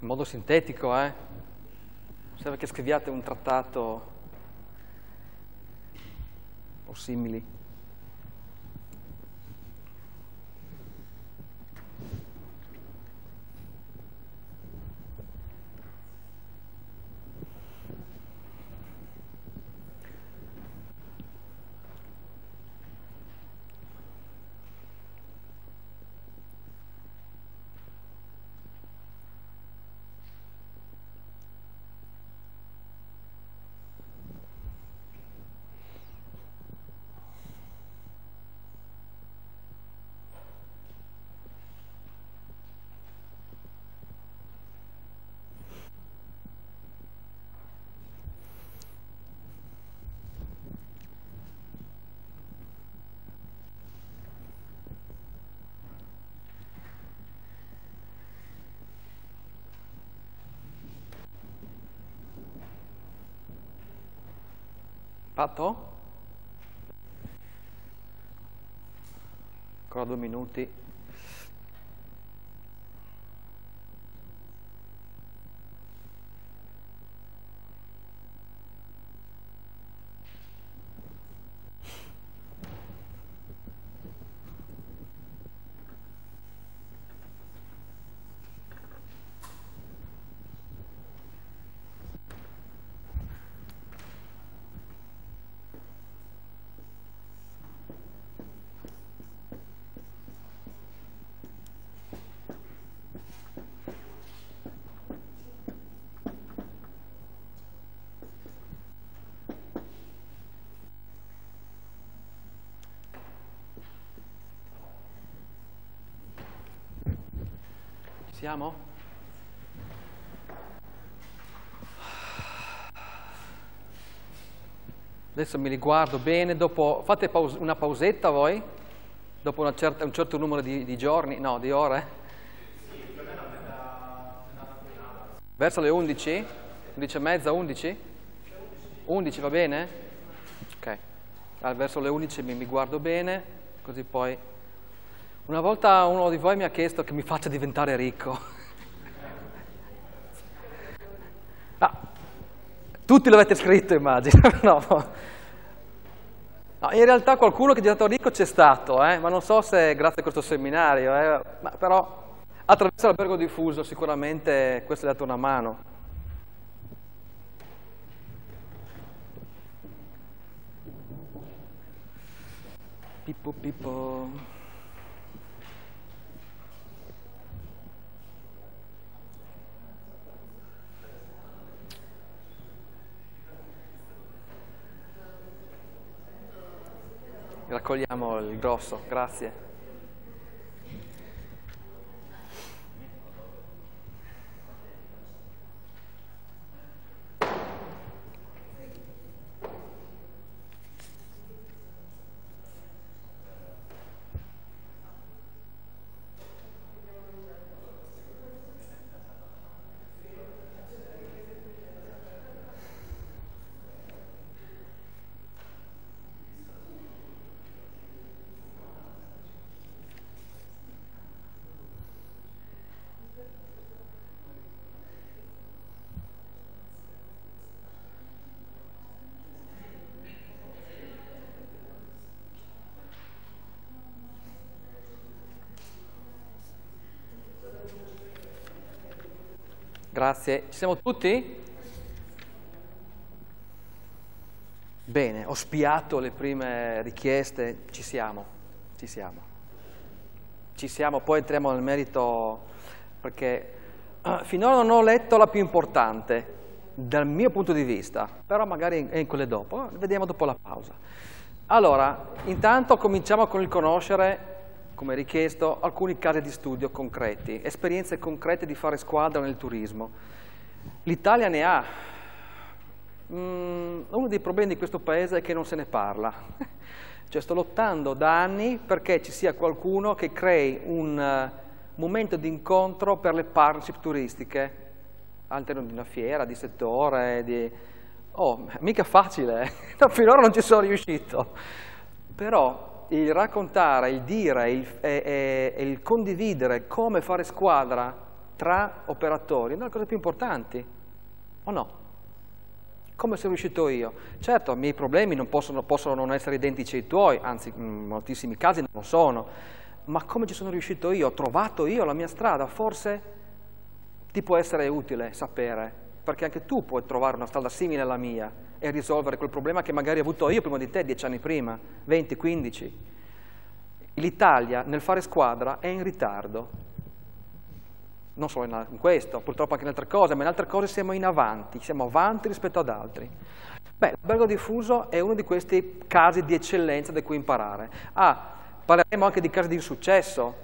In modo sintetico, serve che scriviate un trattato o simili. Fatto? Ancora 2 minuti. Siamo? Adesso mi riguardo bene, dopo fate una pausetta voi? Dopo un certo numero di giorni, no, di ore? Sì, più o meno verso le 11? 11 e mezza, 11? 11 va bene? Ok, verso le 11 mi guardo bene, così poi... Una volta uno di voi mi ha chiesto che mi faccia diventare ricco. Ah, tutti l'avete scritto, immagino. No, in realtà qualcuno che è diventato ricco c'è stato, ma non so se grazie a questo seminario, ma però attraverso l'albergo diffuso sicuramente questo è dato una mano. Pippo pippo. Raccogliamo il grosso, grazie. Grazie. Ci siamo tutti? Bene, ho spiato le prime richieste, ci siamo, ci siamo. Ci siamo, poi entriamo nel merito, perché finora non ho letto la più importante, dal mio punto di vista, però magari è in quelle dopo, vediamo dopo la pausa. Allora, intanto cominciamo con il conoscere, come richiesto, alcuni casi di studio concreti, esperienze concrete di fare squadra nel turismo. L'Italia ne ha. Uno dei problemi di questo paese è che non se ne parla. Cioè, sto lottando da anni perché ci sia qualcuno che crei un momento di incontro per le partnership turistiche, all'interno di una fiera, di settore, di... Oh, mica facile, no, finora non ci sono riuscito. Però... il raccontare, il dire e il condividere come fare squadra tra operatori è una delle cose più importanti, o no? Come sono riuscito io? Certo, i miei problemi non possono non essere identici ai tuoi, anzi in moltissimi casi non lo sono, ma come ci sono riuscito io? Ho trovato io la mia strada? Forse ti può essere utile sapere, perché anche tu puoi trovare una strada simile alla mia e risolvere quel problema che magari ho avuto io prima di te 10 anni prima, 20, 15. L'Italia nel fare squadra è in ritardo, non solo in questo, purtroppo anche in altre cose, ma in altre cose siamo avanti rispetto ad altri. Beh, l'albergo diffuso è uno di questi casi di eccellenza da cui imparare. Ah, parleremo anche di casi di insuccesso,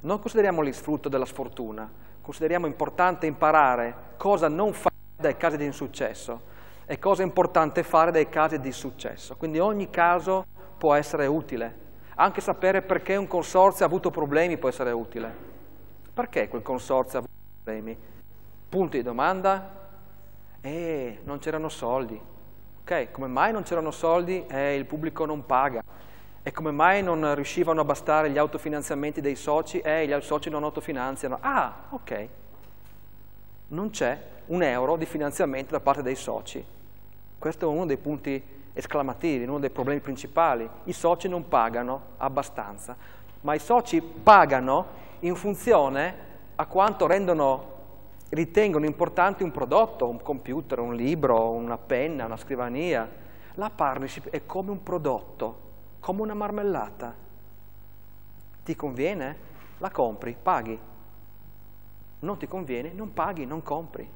non consideriamo il frutto della sfortuna, consideriamo importante imparare cosa non fare dai casi di insuccesso. È cosa importante fare dai casi di successo, quindi ogni caso può essere utile. Anche sapere perché un consorzio ha avuto problemi può essere utile. Perché quel consorzio ha avuto problemi? Punti di domanda? Non c'erano soldi. Ok, come mai non c'erano soldi e il pubblico non paga? E come mai non riuscivano a bastare gli autofinanziamenti dei soci e gli soci non autofinanziano? Ah, ok, non c'è un euro di finanziamento da parte dei soci. Questo è uno dei punti esclamativi, uno dei problemi principali. I soci non pagano abbastanza, ma i soci pagano in funzione a quanto ritengono importante un prodotto, un computer, un libro, una penna, una scrivania. La partnership è come un prodotto, come una marmellata. Ti conviene? La compri, paghi. Non ti conviene? Non paghi, non compri.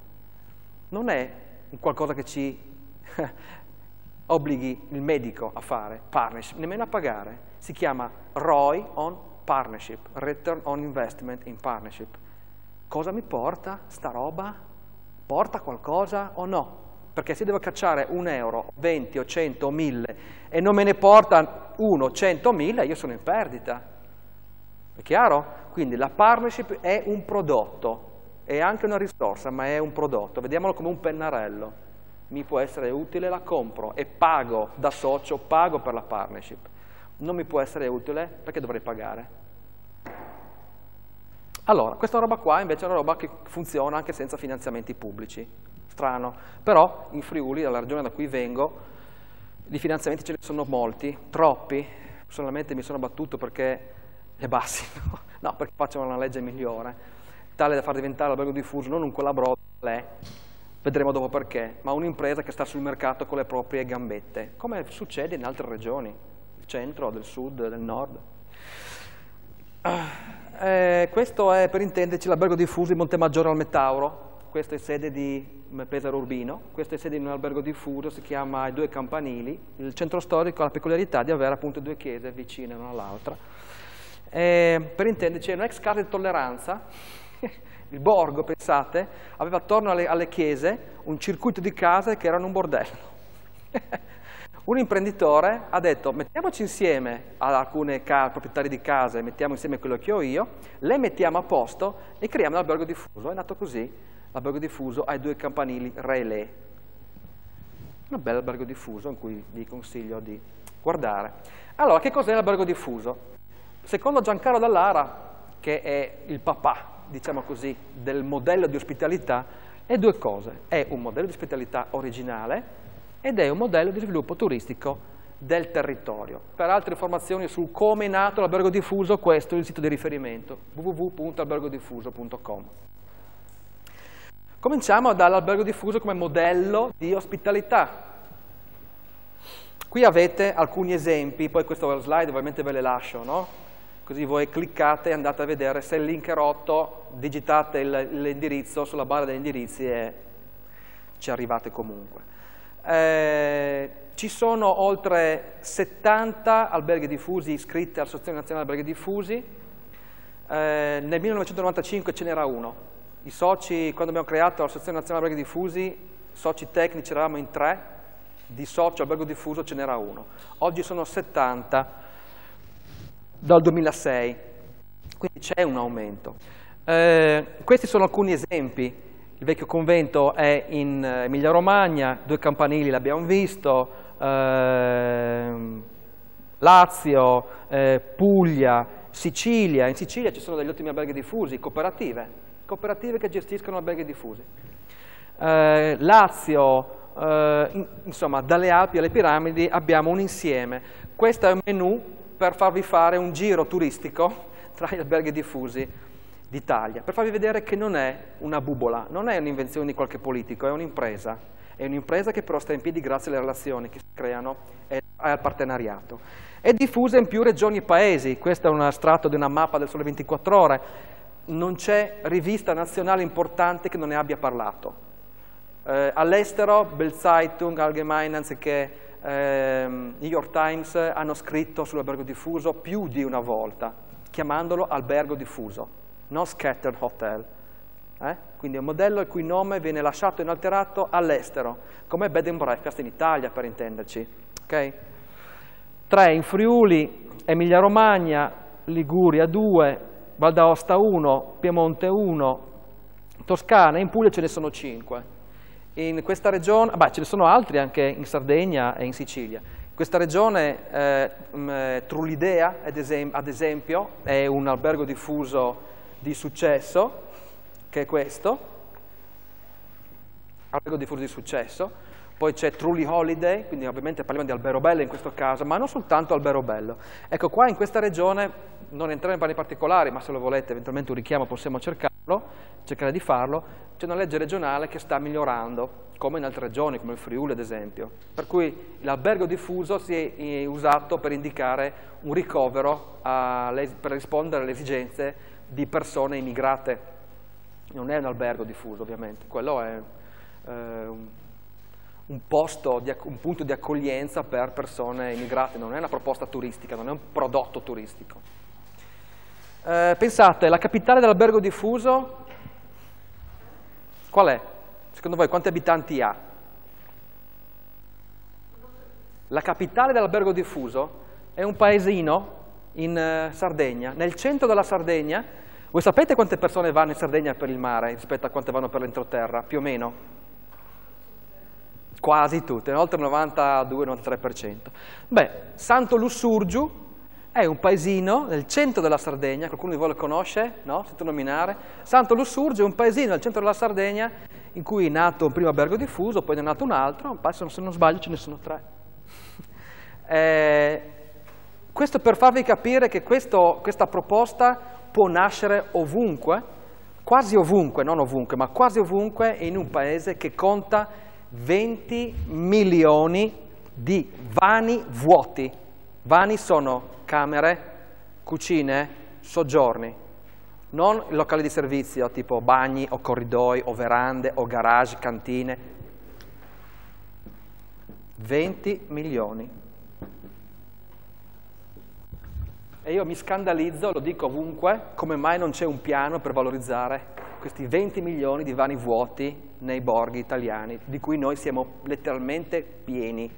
Non è un qualcosa che ci obblighi il medico a fare, partnership, nemmeno a pagare. Si chiama ROI on partnership, Return on Investment in Partnership. Cosa mi porta sta roba? Porta qualcosa o no? Perché se devo cacciare un euro, 20 o 100 o 1000 e non me ne porta uno, 100 o 1000, io sono in perdita. È chiaro? Quindi la partnership è un prodotto, è anche una risorsa, ma è un prodotto. Vediamolo come un pennarello. Mi può essere utile, la compro e pago da socio, pago per la partnership. Non mi può essere utile perché dovrei pagare. Allora, questa roba qua invece è una roba che funziona anche senza finanziamenti pubblici. Strano, però in Friuli, dalla regione da cui vengo, di finanziamenti ce ne sono molti, troppi. Personalmente mi sono battuto perché le bassino, no, perché facciano una legge migliore, tale da far diventare l'albergo diffuso non un colabro, vedremo dopo perché, ma un'impresa che sta sul mercato con le proprie gambette, come succede in altre regioni, del centro, del sud, del nord. Questo è, per intenderci, l'albergo diffuso di Montemaggiore al Metauro. Questa è sede di Pesaro Urbino, questa è sede di un albergo diffuso, si chiama I Due Campanili. Il centro storico ha la peculiarità di avere appunto due chiese vicine l'una all'altra. Per intenderci, è un'ex casa di tolleranza. Il borgo, pensate, aveva attorno alle chiese un circuito di case che erano un bordello. Un imprenditore ha detto: mettiamoci insieme ad alcune proprietari di case, mettiamo insieme quello che ho io, le mettiamo a posto e creiamo un albergo diffuso. È nato così l'albergo diffuso ai Due Campanili Relais. Un bel albergo diffuso in cui vi consiglio di guardare. Allora, che cos'è l'albergo diffuso? Secondo Giancarlo Dallara, che è il papà, diciamo così, del modello di ospitalità, è due cose. È un modello di ospitalità originale ed è un modello di sviluppo turistico del territorio. Per altre informazioni su come è nato l'albergo diffuso, questo è il sito di riferimento, www.albergodiffuso.com. Cominciamo dall'albergo diffuso come modello di ospitalità. Qui avete alcuni esempi, poi questo slide ovviamente ve le lascio, no? Così voi cliccate e andate a vedere se il link è rotto, digitate l'indirizzo sulla barra degli indirizzi e ci arrivate comunque. Ci sono oltre 70 alberghi diffusi iscritti all'Associazione Nazionale Alberghi Diffusi, nel 1995 ce n'era uno. I soci, quando abbiamo creato l'Associazione Nazionale Alberghi Diffusi, soci tecnici eravamo in 3, di socio albergo diffuso ce n'era uno. Oggi sono 70 dal 2006, quindi c'è un aumento. Questi sono alcuni esempi. Il vecchio convento è in Emilia Romagna, Due Campanili l'abbiamo visto, Lazio, Puglia, Sicilia. In Sicilia ci sono degli ottimi alberghi diffusi, cooperative che gestiscono alberghi diffusi. Lazio, insomma, dalle Alpi alle piramidi abbiamo un insieme. Questo è un menu per farvi fare un giro turistico tra gli alberghi diffusi d'Italia, per farvi vedere che non è una bubola, non è un'invenzione di qualche politico, è un'impresa che però sta in piedi grazie alle relazioni che si creano e al partenariato. È diffusa in più regioni e paesi, questo è un estratto di una mappa del Sole 24 Ore. Non c'è rivista nazionale importante che non ne abbia parlato. All'estero, Bild Zeitung, Allgemeine, anziché New York Times, hanno scritto sull'albergo diffuso più di una volta, chiamandolo albergo diffuso, non scattered hotel. Quindi è un modello il cui nome viene lasciato inalterato all'estero, come bed and breakfast in Italia, per intenderci. Okay? 3 in Friuli, Emilia Romagna, Liguria 2, Val d'Aosta 1, Piemonte 1, Toscana, in Puglia ce ne sono 5. In questa regione, ce ne sono altri anche in Sardegna e in Sicilia. Questa regione, Trullidea, ad esempio, è un albergo diffuso di successo, che è questo, albergo diffuso di successo. Poi c'è Trulli Holiday, quindi ovviamente parliamo di Alberobello in questo caso, ma non soltanto Alberobello. Ecco, qua in questa regione, non entrare in particolari, ma se lo volete eventualmente un richiamo possiamo cercare di farlo, c'è una legge regionale che sta migliorando, come in altre regioni, come il Friuli ad esempio. Per cui l'albergo diffuso si è usato per indicare un ricovero per rispondere alle esigenze di persone immigrate. Non è un albergo diffuso ovviamente, quello è un punto di accoglienza per persone immigrate, non è una proposta turistica, non è un prodotto turistico. Pensate, la capitale dell'albergo diffuso qual è? Secondo voi quanti abitanti ha? La capitale dell'albergo diffuso è un paesino in Sardegna, nel centro della Sardegna. Voi sapete quante persone vanno in Sardegna per il mare rispetto a quante vanno per l'entroterra, più o meno? Quasi tutte, oltre il 92-93%. Santo Lussurgiu è un paesino nel centro della Sardegna, qualcuno di voi lo conosce? No? Sento nominare? Santo Lussurgiu è un paesino nel centro della Sardegna in cui è nato un primo albergo diffuso, poi ne è nato un altro, se non sbaglio ce ne sono 3. Questo per farvi capire che questa proposta può nascere ovunque, quasi ovunque, non ovunque, ma quasi ovunque in un paese che conta 20 milioni di vani vuoti. Vani sono camere, cucine, soggiorni, non locali di servizio tipo bagni o corridoi o verande o garage, cantine. 20 milioni. E io mi scandalizzo, lo dico ovunque, come mai non c'è un piano per valorizzare questi 20 milioni di vani vuoti nei borghi italiani, di cui noi siamo letteralmente pieni.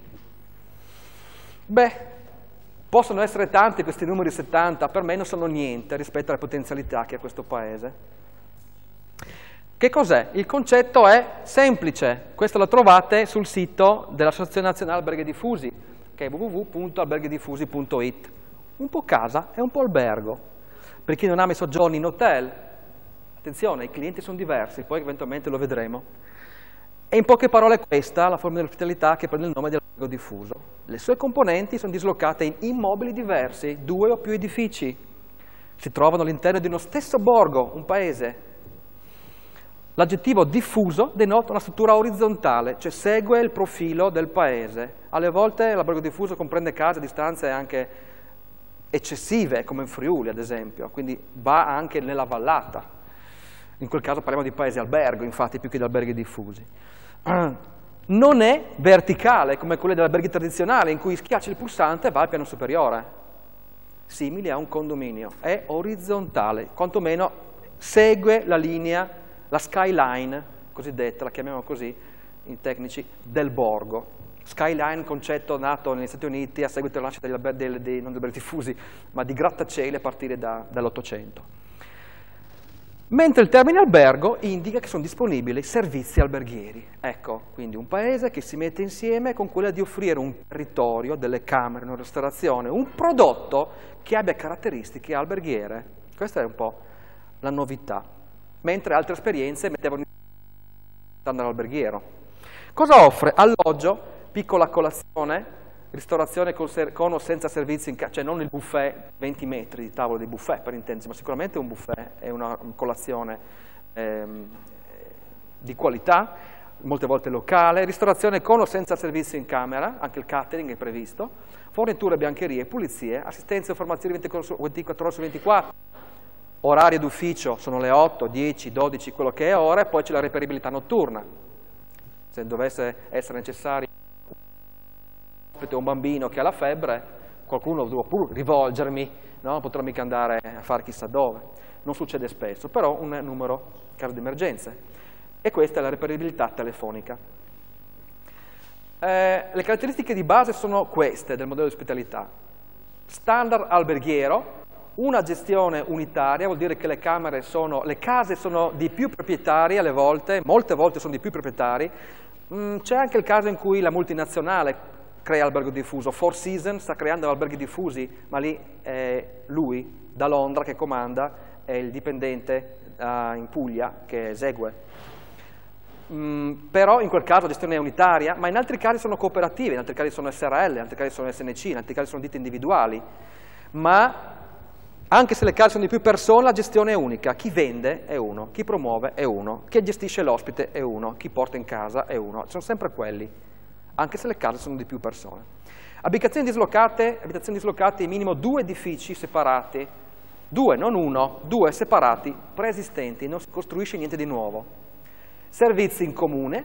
Possono essere tanti questi numeri 70, per me non sono niente rispetto alle potenzialità che ha questo paese. Che cos'è? Il concetto è semplice, questo lo trovate sul sito dell'Associazione Nazionale Alberghi Diffusi, che è www.alberghidiffusi.it. Un po' casa e un po' albergo. Per chi non ama i soggiorni in hotel, attenzione, i clienti sono diversi, poi eventualmente lo vedremo. E in poche parole questa è la forma dell'ospitalità che prende il nome di albergo diffuso. Le sue componenti sono dislocate in immobili diversi, 2 o più edifici. Si trovano all'interno di uno stesso borgo, un paese. L'aggettivo diffuso denota una struttura orizzontale, cioè segue il profilo del paese. Alle volte l'albergo diffuso comprende case a distanze anche eccessive, come in Friuli ad esempio, quindi va anche nella vallata. In quel caso parliamo di paesi albergo, infatti, più che di alberghi diffusi. Non è verticale, come quello degli alberghi tradizionali, in cui schiacci il pulsante e va al piano superiore. Simile a un condominio. È orizzontale, quantomeno segue la linea, la skyline, cosiddetta, la chiamiamo così, in tecnici, del borgo. Skyline, concetto nato negli Stati Uniti a seguito della nascita non di alberghi diffusi, ma di grattacieli a partire dall'Ottocento. Mentre il termine albergo indica che sono disponibili servizi alberghieri. Ecco, quindi un paese che si mette insieme con quella di offrire un territorio, delle camere, una ristorazione, un prodotto che abbia caratteristiche alberghiere. Questa è un po' la novità. Mentre altre esperienze mettevano in standard alberghiero. Cosa offre? Alloggio, piccola colazione, ristorazione con o senza servizi, cioè non il buffet, 20 metri di tavolo di buffet per intenderci, ma sicuramente un buffet e una colazione di qualità, molte volte locale, ristorazione con o senza servizio in camera, anche il catering è previsto, forniture, biancherie, pulizie, assistenza e formazione 24 ore su 24, orario d'ufficio sono le 8, 10, 12, quello che è ora, e poi c'è la reperibilità notturna, se dovesse essere necessario un bambino che ha la febbre, qualcuno devo pur rivolgermi, non potrò mica andare a fare chissà dove. Non succede spesso, però un numero caso di emergenze. E questa è la reperibilità telefonica. Le caratteristiche di base sono queste del modello di ospitalità. Standard alberghiero, Una gestione unitaria vuol dire che le case sono di più proprietari alle volte, molte volte sono di più proprietari. C'è anche il caso in cui la multinazionale crea albergo diffuso. Four Seasons sta creando alberghi diffusi, ma lì è lui da Londra che comanda, è il dipendente in Puglia che esegue. Però in quel caso la gestione è unitaria, ma in altri casi sono cooperative, in altri casi sono SRL, in altri casi sono SNC, in altri casi sono ditte individuali. Ma anche se le case sono di più persone, la gestione è unica. Chi vende è uno, chi promuove è uno, chi gestisce l'ospite è uno, chi porta in casa è uno. Sono sempre quelli, anche se le case sono di più persone. Abitazioni dislocate, minimo 2 edifici separati, 2, non 1, 2 separati, preesistenti, non si costruisce niente di nuovo. Servizi in comuni,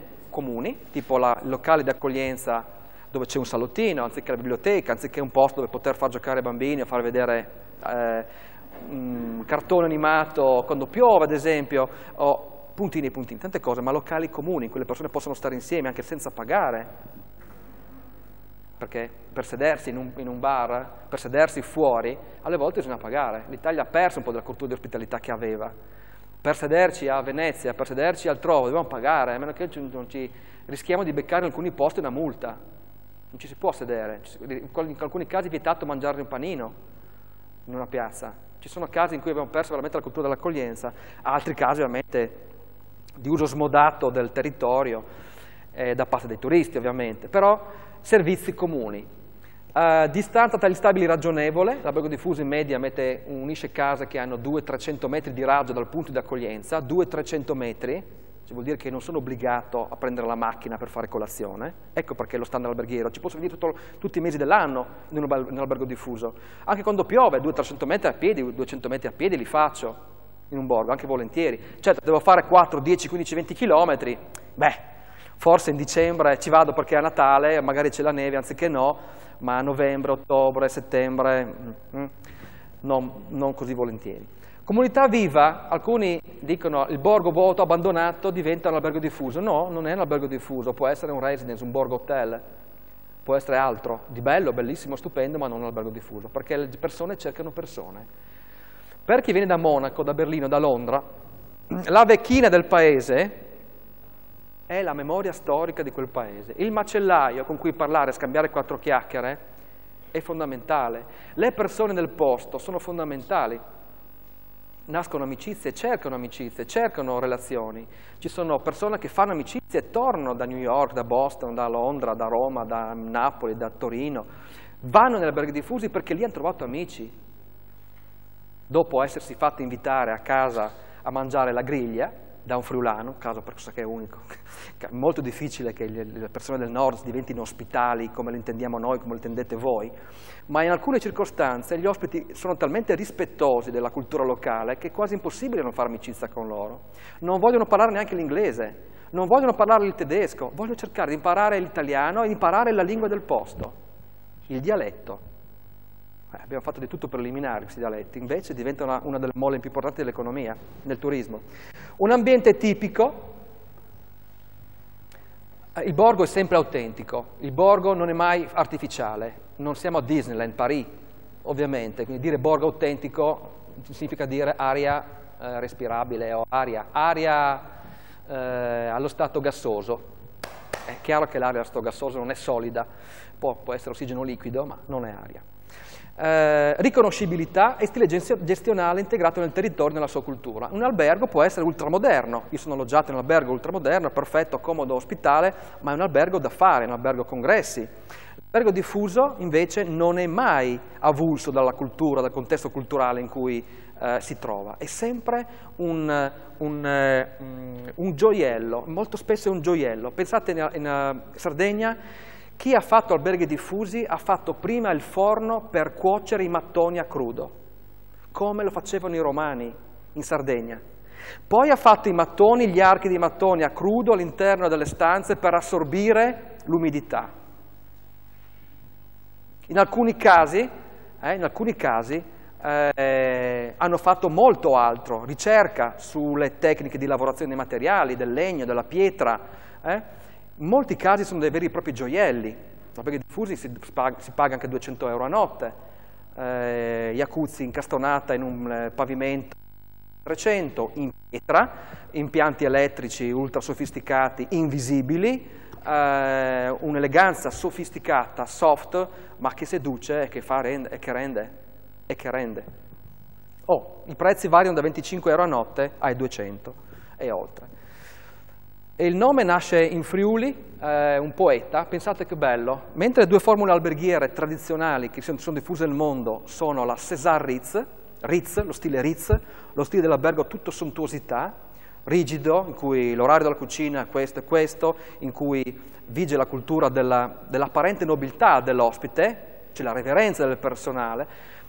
tipo il locale di accoglienza dove c'è un salottino, anziché la biblioteca, anziché un posto dove poter far giocare bambini o far vedere cartone animato quando piove, ad esempio, o puntini, tante cose, ma locali comuni in cui le persone possono stare insieme anche senza pagare, perché per sedersi in un bar, per sedersi fuori, alle volte bisogna pagare. L'Italia ha perso un po' della cultura di ospitalità che aveva. Per sederci a Venezia, per sederci altrove, dobbiamo pagare, a meno che non ci rischiamo di beccare in alcuni posti una multa. Non ci si può sedere, in alcuni casi è vietato mangiare un panino in una piazza. Ci sono casi in cui abbiamo perso veramente la cultura dell'accoglienza, altri casi ovviamente di uso smodato del territorio da parte dei turisti ovviamente, però servizi comuni. Distanza tra gli stabili ragionevole, l'albergo diffuso in media unisce case che hanno 200-300 metri di raggio dal punto di accoglienza, 200-300 metri, cioè vuol dire che non sono obbligato a prendere la macchina per fare colazione, ecco perché lo standard alberghiero, ci posso venire tutti i mesi dell'anno in un albergo diffuso, anche quando piove 200-300 metri a piedi, 200 metri a piedi li faccio in un borgo, anche volentieri, certo devo fare 4, 10, 15, 20 chilometri, beh, forse in dicembre ci vado perché è a Natale, magari c'è la neve anziché no, ma a novembre, ottobre, settembre non così volentieri. Comunità viva, alcuni dicono il borgo vuoto abbandonato diventa un albergo diffuso. No, non è un albergo diffuso, può essere un residence, un borgo hotel, può essere altro, di bello, bellissimo, stupendo, ma non un albergo diffuso, perché le persone cercano persone. Per chi viene da Monaco, da Berlino, da Londra, la vecchina del paese è la memoria storica di quel paese. Il macellaio con cui parlare, scambiare 4 chiacchiere, è fondamentale. Le persone del posto sono fondamentali. Nascono amicizie, cercano relazioni. Ci sono persone che fanno amicizie e tornano da New York, da Boston, da Londra, da Roma, da Napoli, da Torino. Vanno negli alberghi diffusi perché lì hanno trovato amici. Dopo essersi fatti invitare a casa a mangiare la griglia, da un friulano, caso per cosa che è unico, è molto difficile che le persone del nord diventino ospitali come lo intendiamo noi, come lo intendete voi, ma in alcune circostanze gli ospiti sono talmente rispettosi della cultura locale che è quasi impossibile non fare amicizia con loro. Non vogliono parlare neanche l'inglese, non vogliono parlare il tedesco, vogliono cercare di imparare l'italiano e imparare la lingua del posto, il dialetto. Abbiamo fatto di tutto per eliminare questi dialetti, invece diventa una delle molle più importanti dell'economia, del turismo. Un ambiente tipico, il borgo è sempre autentico, il borgo non è mai artificiale, non siamo a Disneyland, Paris, ovviamente, quindi dire borgo autentico significa dire aria respirabile o aria allo stato gassoso. È chiaro che l'aria allo stato gassoso non è solida, può essere ossigeno liquido, ma non è aria. Riconoscibilità e stile gestionale integrato nel territorio e nella sua cultura. Un albergo può essere ultramoderno, io sono alloggiato in un albergo ultramoderno, perfetto, comodo, ospitale, ma è un albergo da fare, è un albergo congressi. L'albergo diffuso invece non è mai avulso dalla cultura, dal contesto culturale in cui si trova, è sempre un gioiello, molto spesso è un gioiello. Pensate in Sardegna. Chi ha fatto alberghi diffusi ha fatto prima il forno per cuocere i mattoni a crudo, come lo facevano i romani in Sardegna. Poi ha fatto i mattoni, gli archi di mattoni a crudo all'interno delle stanze per assorbire l'umidità. In alcuni casi hanno fatto molto altro, ricerca sulle tecniche di lavorazione dei materiali, del legno, della pietra. In molti casi sono dei veri e propri gioielli, perché diffusi si paga anche 200 euro a notte, jacuzzi incastonata in un pavimento 300 in pietra, impianti elettrici ultra sofisticati, invisibili, un'eleganza sofisticata, soft, ma che seduce e che, rende. Oh, i prezzi variano da 25 euro a notte ai 200 e oltre. E il nome nasce in Friuli, un poeta, pensate che bello, mentre le due formule alberghiere tradizionali che sono diffuse nel mondo sono la César Ritz, lo stile dell'albergo tutto sontuosità, rigido, in cui l'orario della cucina è questo e questo, in cui vige la cultura dell'apparente nobiltà dell'ospite, cioè la reverenza del personale,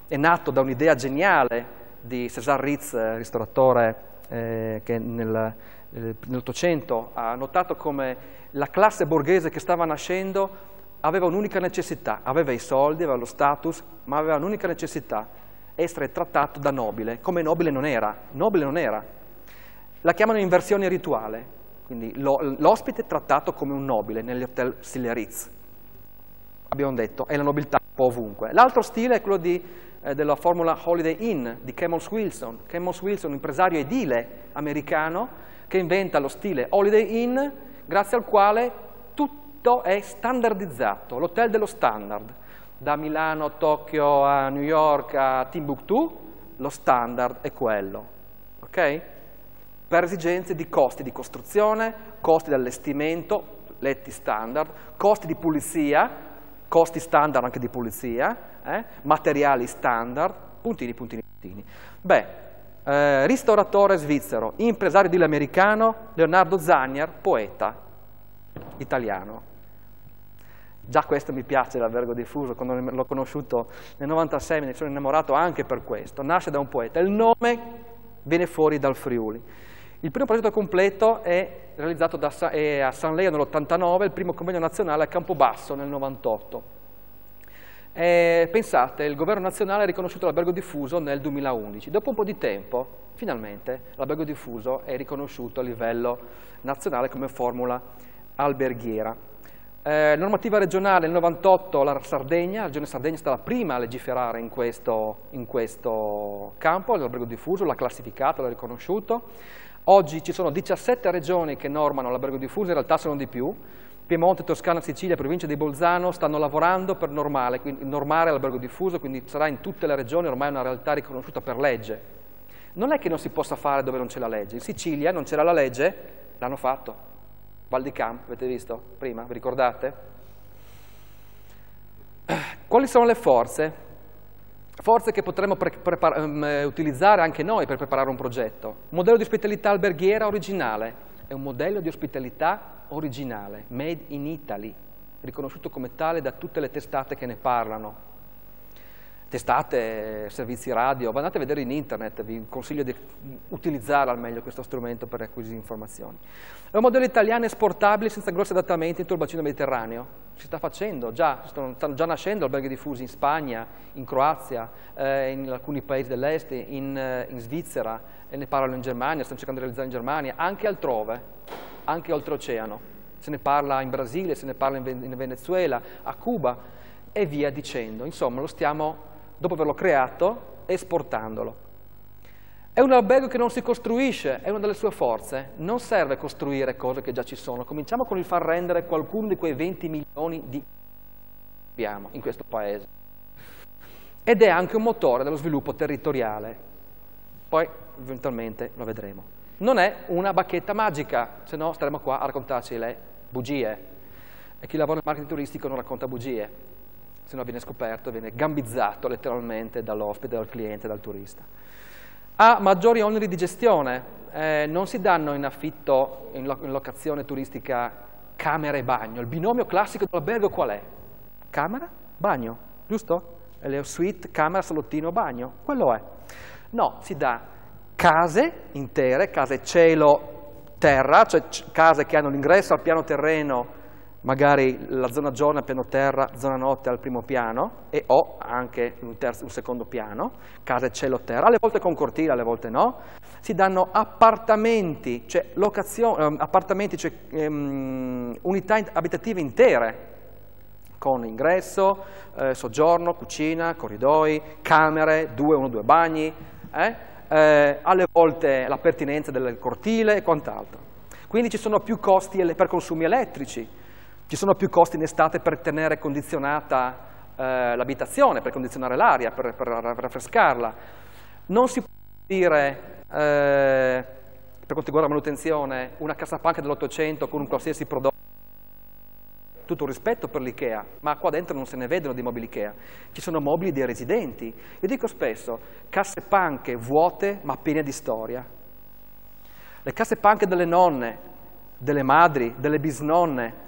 è nato da un'idea geniale di César Ritz, ristoratore che nell'Ottocento ha notato come la classe borghese che stava nascendo aveva un'unica necessità, aveva i soldi, aveva lo status, ma aveva un'unica necessità, essere trattato da nobile, come nobile non era, La chiamano inversione rituale, quindi l'ospite è trattato come un nobile negli hotel stile Ritz, abbiamo detto, è la nobiltà un po' ovunque. L'altro stile è quello della formula Holiday Inn di Kemmons Wilson. Kemmons Wilson, un impresario edile americano, che inventa lo stile Holiday Inn, grazie al quale tutto è standardizzato, l'hotel dello standard, da Milano a Tokyo a New York a Timbuktu, lo standard è quello, ok? Per esigenze di costi di costruzione, costi di allestimento, letti standard, costi di pulizia, costi standard anche di pulizia, materiali standard, puntini, puntini, puntini. Beh, ristoratore svizzero, impresario edile americano, Leonardo Zagnar, poeta italiano. Già questo mi piace l'albergo diffuso, quando l'ho conosciuto nel 96 me ne sono innamorato anche per questo, nasce da un poeta, il nome viene fuori dal Friuli. Il primo progetto completo è realizzato a San Leo nell'89, il primo convegno nazionale a Campobasso nel 98. E pensate, il governo nazionale ha riconosciuto l'albergo diffuso nel 2011. Dopo un po' di tempo, finalmente, l'albergo diffuso è riconosciuto a livello nazionale come formula alberghiera. Normativa regionale, nel 98 la Sardegna, la regione Sardegna è stata la prima a legiferare in questo campo, l'albergo diffuso l'ha classificato, l'ha riconosciuto. Oggi ci sono 17 regioni che normano l'albergo diffuso, in realtà sono di più. Piemonte, Toscana, Sicilia, provincia di Bolzano stanno lavorando per normare l'albergo diffuso, quindi sarà in tutte le regioni, ormai è una realtà riconosciuta per legge. Non è che non si possa fare dove non c'è la legge, in Sicilia non c'era la legge, l'hanno fatto. Val di Camp, avete visto prima, vi ricordate? Quali sono le forze? Forze che potremmo utilizzare anche noi per preparare un progetto. Modello di ospitalità alberghiera originale. È un modello di ospitalità originale, made in Italy, riconosciuto come tale da tutte le testate che ne parlano. Testate, servizi radio, andate a vedere in internet, vi consiglio di utilizzare al meglio questo strumento per acquisire informazioni. È un modello italiano esportabile senza grossi adattamenti in tutto il bacino mediterraneo. Si sta facendo già, stanno già nascendo alberghi diffusi in Spagna, in Croazia, in alcuni paesi dell'est, in Svizzera, e ne parlano in Germania, stanno cercando di realizzare in Germania, anche altrove, anche oltreoceano. Se ne parla in Brasile, se ne parla in Venezuela, a Cuba e via dicendo. Insomma, lo stiamo, dopo averlo creato, esportandolo. È un albergo che non si costruisce, è una delle sue forze. Non serve costruire cose che già ci sono. Cominciamo con il far rendere qualcuno di quei 20 milioni di che abbiamo in questo paese. Ed è anche un motore dello sviluppo territoriale. Poi eventualmente lo vedremo. Non è una bacchetta magica, se no staremo qua a raccontarci le bugie. E chi lavora nel marketing turistico non racconta bugie, se no viene scoperto, viene gambizzato letteralmente dall'ospite, dal cliente, dal turista. Ha maggiori oneri di gestione, non si danno in affitto, in locazione turistica, camera e bagno. Il binomio classico dell'albergo qual è? Camera, bagno, giusto? Le suite, camera, salottino, bagno, quello è. No, si dà case intere, case cielo-terra, cioè case che hanno l'ingresso al piano terreno, magari la zona giorno al piano terra, zona notte al primo piano, e o anche un secondo piano, case cielo-terra, alle volte con cortile, alle volte no. Si danno appartamenti, cioè, unità abitative intere, con ingresso, soggiorno, cucina, corridoi, camere, 2, 1, 2 bagni, alle volte la pertinenza del cortile e quant'altro. Quindi ci sono più costi per consumi elettrici, ci sono più costi in estate per tenere condizionata l'abitazione, per condizionare l'aria, per raffrescarla. Non si può dire, per quanto riguarda la manutenzione, una cassapanca dell'Ottocento con un qualsiasi prodotto. Tutto un rispetto per l'IKEA, ma qua dentro non se ne vedono di mobili IKEA. Ci sono mobili dei residenti. Io dico spesso, cassepanche vuote ma piene di storia. Le cassepanche delle nonne, delle madri, delle bisnonne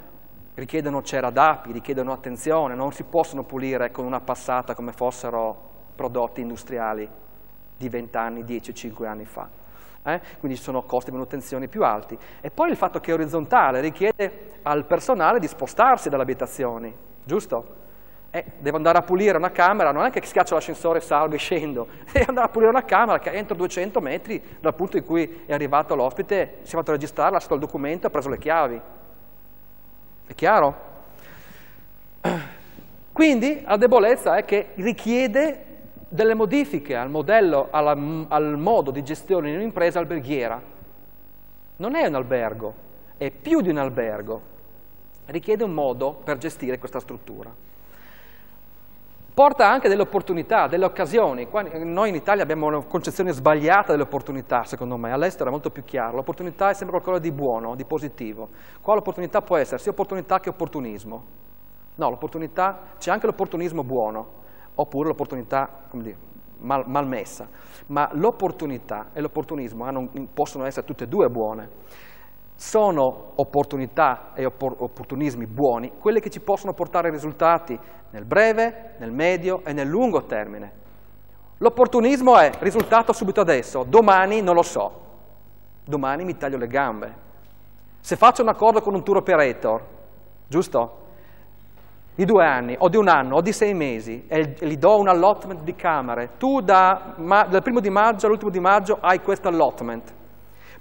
richiedono cera d'api, richiedono attenzione, non si possono pulire con una passata come fossero prodotti industriali di 20 anni, 10, 5 anni fa. Quindi ci sono costi di manutenzione più alti. E poi il fatto che è orizzontale richiede al personale di spostarsi dalle abitazioni, giusto? Devo andare a pulire una camera, non è che schiaccio l'ascensore, salgo e scendo, devo andare a pulire una camera che entro 200 metri dal punto in cui è arrivato l'ospite, si è fatto registrare, ha lasciato il documento e ha preso le chiavi. È chiaro? Quindi la debolezza è che richiede delle modifiche al modello, al modo di gestione di un'impresa alberghiera. Non è un albergo, è più di un albergo. Richiede un modo per gestire questa struttura. Porta anche delle opportunità, delle occasioni. Noi in Italia abbiamo una concezione sbagliata delle opportunità, secondo me. All'estero è molto più chiaro. L'opportunità è sempre qualcosa di buono, di positivo. Qua l'opportunità può essere sia opportunità che opportunismo. No, l'opportunità, c'è anche l'opportunismo buono, oppure l'opportunità, come dire, malmessa. Ma l'opportunità e l'opportunismo possono essere tutte e due buone. Sono opportunità e opportunismi buoni quelle che ci possono portare risultati nel breve, nel medio e nel lungo termine. L'opportunismo è risultato subito adesso, domani non lo so, domani mi taglio le gambe. Se faccio un accordo con un tour operator, giusto? Di 2 anni, o di 1 anno, o di 6 mesi, e gli do un allotment di camere. Tu dal 1° di maggio all'ultimo di maggio hai questo allotment.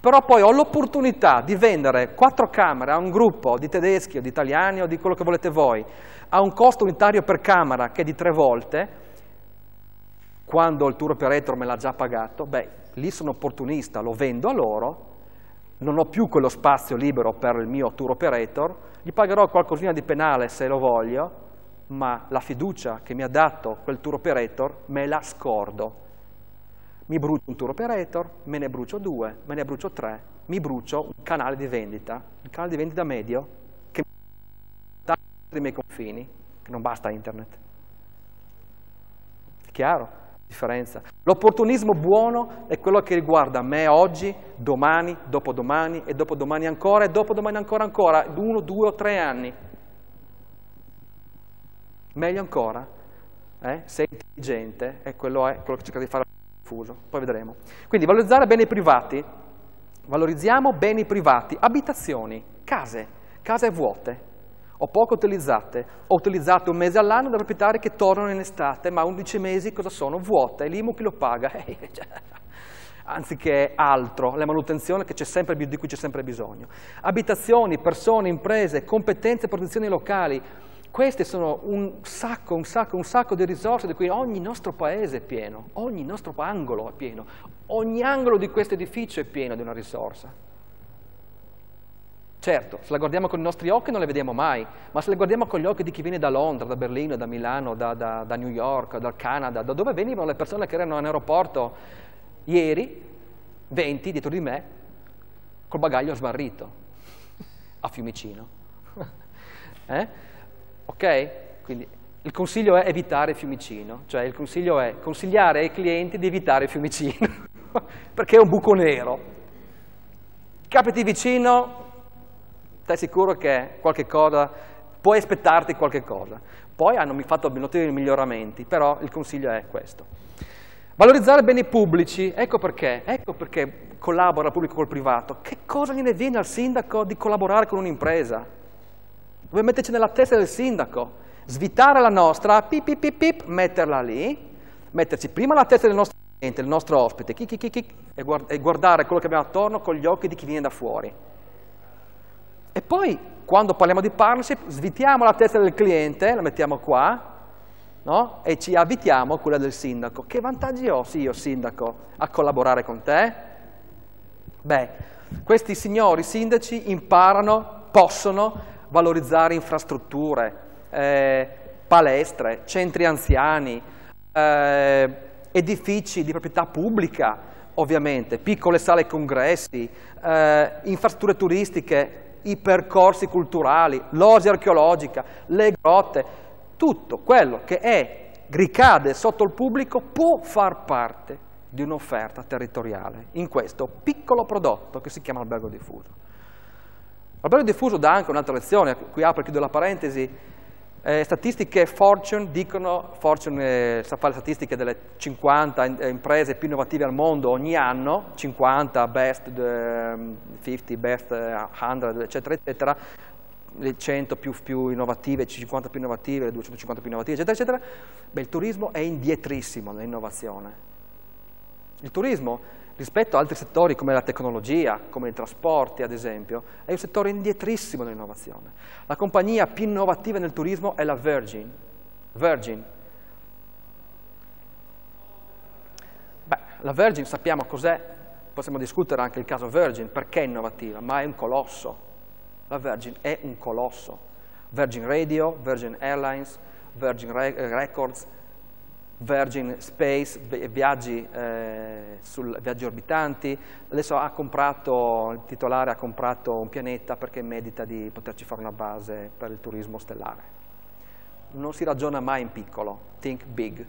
Però poi ho l'opportunità di vendere 4 camere a un gruppo di tedeschi o di italiani o di quello che volete voi, a un costo unitario per camera che è di 3 volte, quando il tour operator me l'ha già pagato, beh, lì sono opportunista, lo vendo a loro, non ho più quello spazio libero per il mio tour operator, gli pagherò qualcosina di penale se lo voglio, ma la fiducia che mi ha dato quel tour operator me la scordo. Mi brucio un tour operator, me ne brucio 2, me ne brucio 3, mi brucio un canale di vendita, medio, che mi dà i miei confini, che non basta internet. È chiaro? Differenza. L'opportunismo buono è quello che riguarda me oggi, domani, dopodomani e dopodomani ancora e dopodomani ancora, 1, 2 o 3 anni. Meglio ancora, se è intelligente, è quello che cerca di fare diffuso, poi vedremo. Quindi valorizzare beni privati, valorizziamo beni privati, abitazioni, case vuote o poco utilizzate, o utilizzate 1 mese all'anno da proprietari che tornano in estate, ma 11 mesi cosa sono? Vuote, e l'IMU chi lo paga? Anziché altro, la manutenzione di cui c'è sempre bisogno. Abitazioni, persone, imprese, competenze e protezioni locali, queste sono un sacco di risorse di cui ogni nostro paese è pieno, ogni nostro angolo è pieno, ogni angolo di questo edificio è pieno di una risorsa. Certo, se la guardiamo con i nostri occhi non le vediamo mai, ma se le guardiamo con gli occhi di chi viene da Londra, da Berlino, da Milano, da New York, dal Canada, da dove venivano le persone che erano in aeroporto ieri, 20 dietro di me, col bagaglio smarrito, a Fiumicino. Ok? Quindi il consiglio è evitare Fiumicino, cioè il consiglio è consigliare ai clienti di evitare Fiumicino, perché è un buco nero. Capiti vicino, stai sicuro che qualche cosa, puoi aspettarti qualche cosa. Poi hanno fatto notevoli miglioramenti, però il consiglio è questo. Valorizzare beni pubblici, ecco perché collabora il pubblico col privato. Che cosa gliene viene al sindaco di collaborare con un'impresa? Dove metterci nella testa del sindaco, svitare la nostra, metterla lì, metterci prima la testa del nostro cliente, il nostro ospite, e guardare quello che abbiamo attorno con gli occhi di chi viene da fuori. E poi, quando parliamo di partnership, svitiamo la testa del cliente, la mettiamo qua, no? E ci abitiamo a quella del sindaco. Che vantaggi ho, sì, io sindaco, a collaborare con te? Beh, questi signori sindaci imparano, possono valorizzare infrastrutture, palestre, centri anziani, edifici di proprietà pubblica, ovviamente, piccole sale congressi, infrastrutture turistiche, i percorsi culturali, loggia archeologica, le grotte. Tutto quello che è, ricade sotto il pubblico può far parte di un'offerta territoriale in questo piccolo prodotto che si chiama albergo diffuso. L'albergo diffuso dà anche un'altra lezione, qui apro e chiudo la parentesi. Statistiche Fortune dicono, Fortune sa fare le statistiche delle 50 imprese più innovative al mondo ogni anno, 50 best, 50 best, 100 eccetera eccetera, le 100 più innovative, 50 più innovative, le 250 più innovative, eccetera, eccetera. Beh, il turismo è indietrissimo nell'innovazione. Il turismo, rispetto ad altri settori come la tecnologia, come i trasporti, ad esempio, è un settore indietrissimo nell'innovazione. La compagnia più innovativa nel turismo è la Virgin. Virgin. Beh, la Virgin sappiamo cos'è, possiamo discutere anche il caso Virgin, perché è innovativa, ma è un colosso. La Virgin è un colosso. Virgin Radio, Virgin Airlines, Virgin Records, Virgin Space, viaggi, viaggi orbitanti. Adesso ha comprato, il titolare ha comprato un pianeta perché medita di poterci fare una base per il turismo stellare. Non si ragiona mai in piccolo, think big.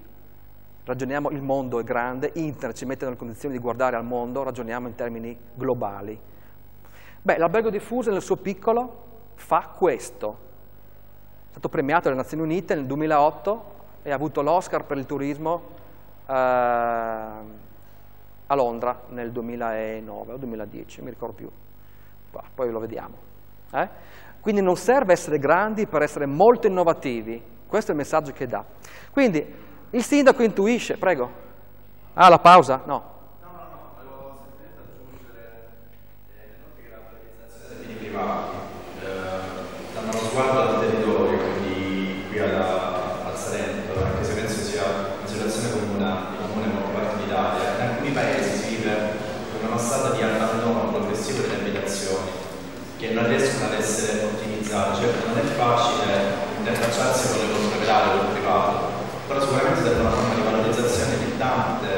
Ragioniamo, il mondo è grande, internet ci mette nella condizione di guardare al mondo, ragioniamo in termini globali. Beh, l'albergo diffuso nel suo piccolo fa questo. È stato premiato dalle Nazioni Unite nel 2008 e ha avuto l'Oscar per il turismo a Londra nel 2009 o 2010, non mi ricordo più. Bah, poi lo vediamo. Quindi non serve essere grandi per essere molto innovativi. Questo è il messaggio che dà. Quindi il sindaco intuisce, prego. Ah, la pausa? No. Danno uno sguardo al territorio, quindi qui al Salento, anche se penso sia una situazione comune in molte parti d'Italia. In alcuni paesi si vive una passata di abbandono progressivo delle abitazioni che non riescono ad essere ottimizzate. Certo, non è facile interfacciarsi con il proprietario, con il privato, però sicuramente serve una forma di valorizzazione di tante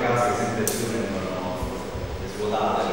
case che sempre più vengono svuotate.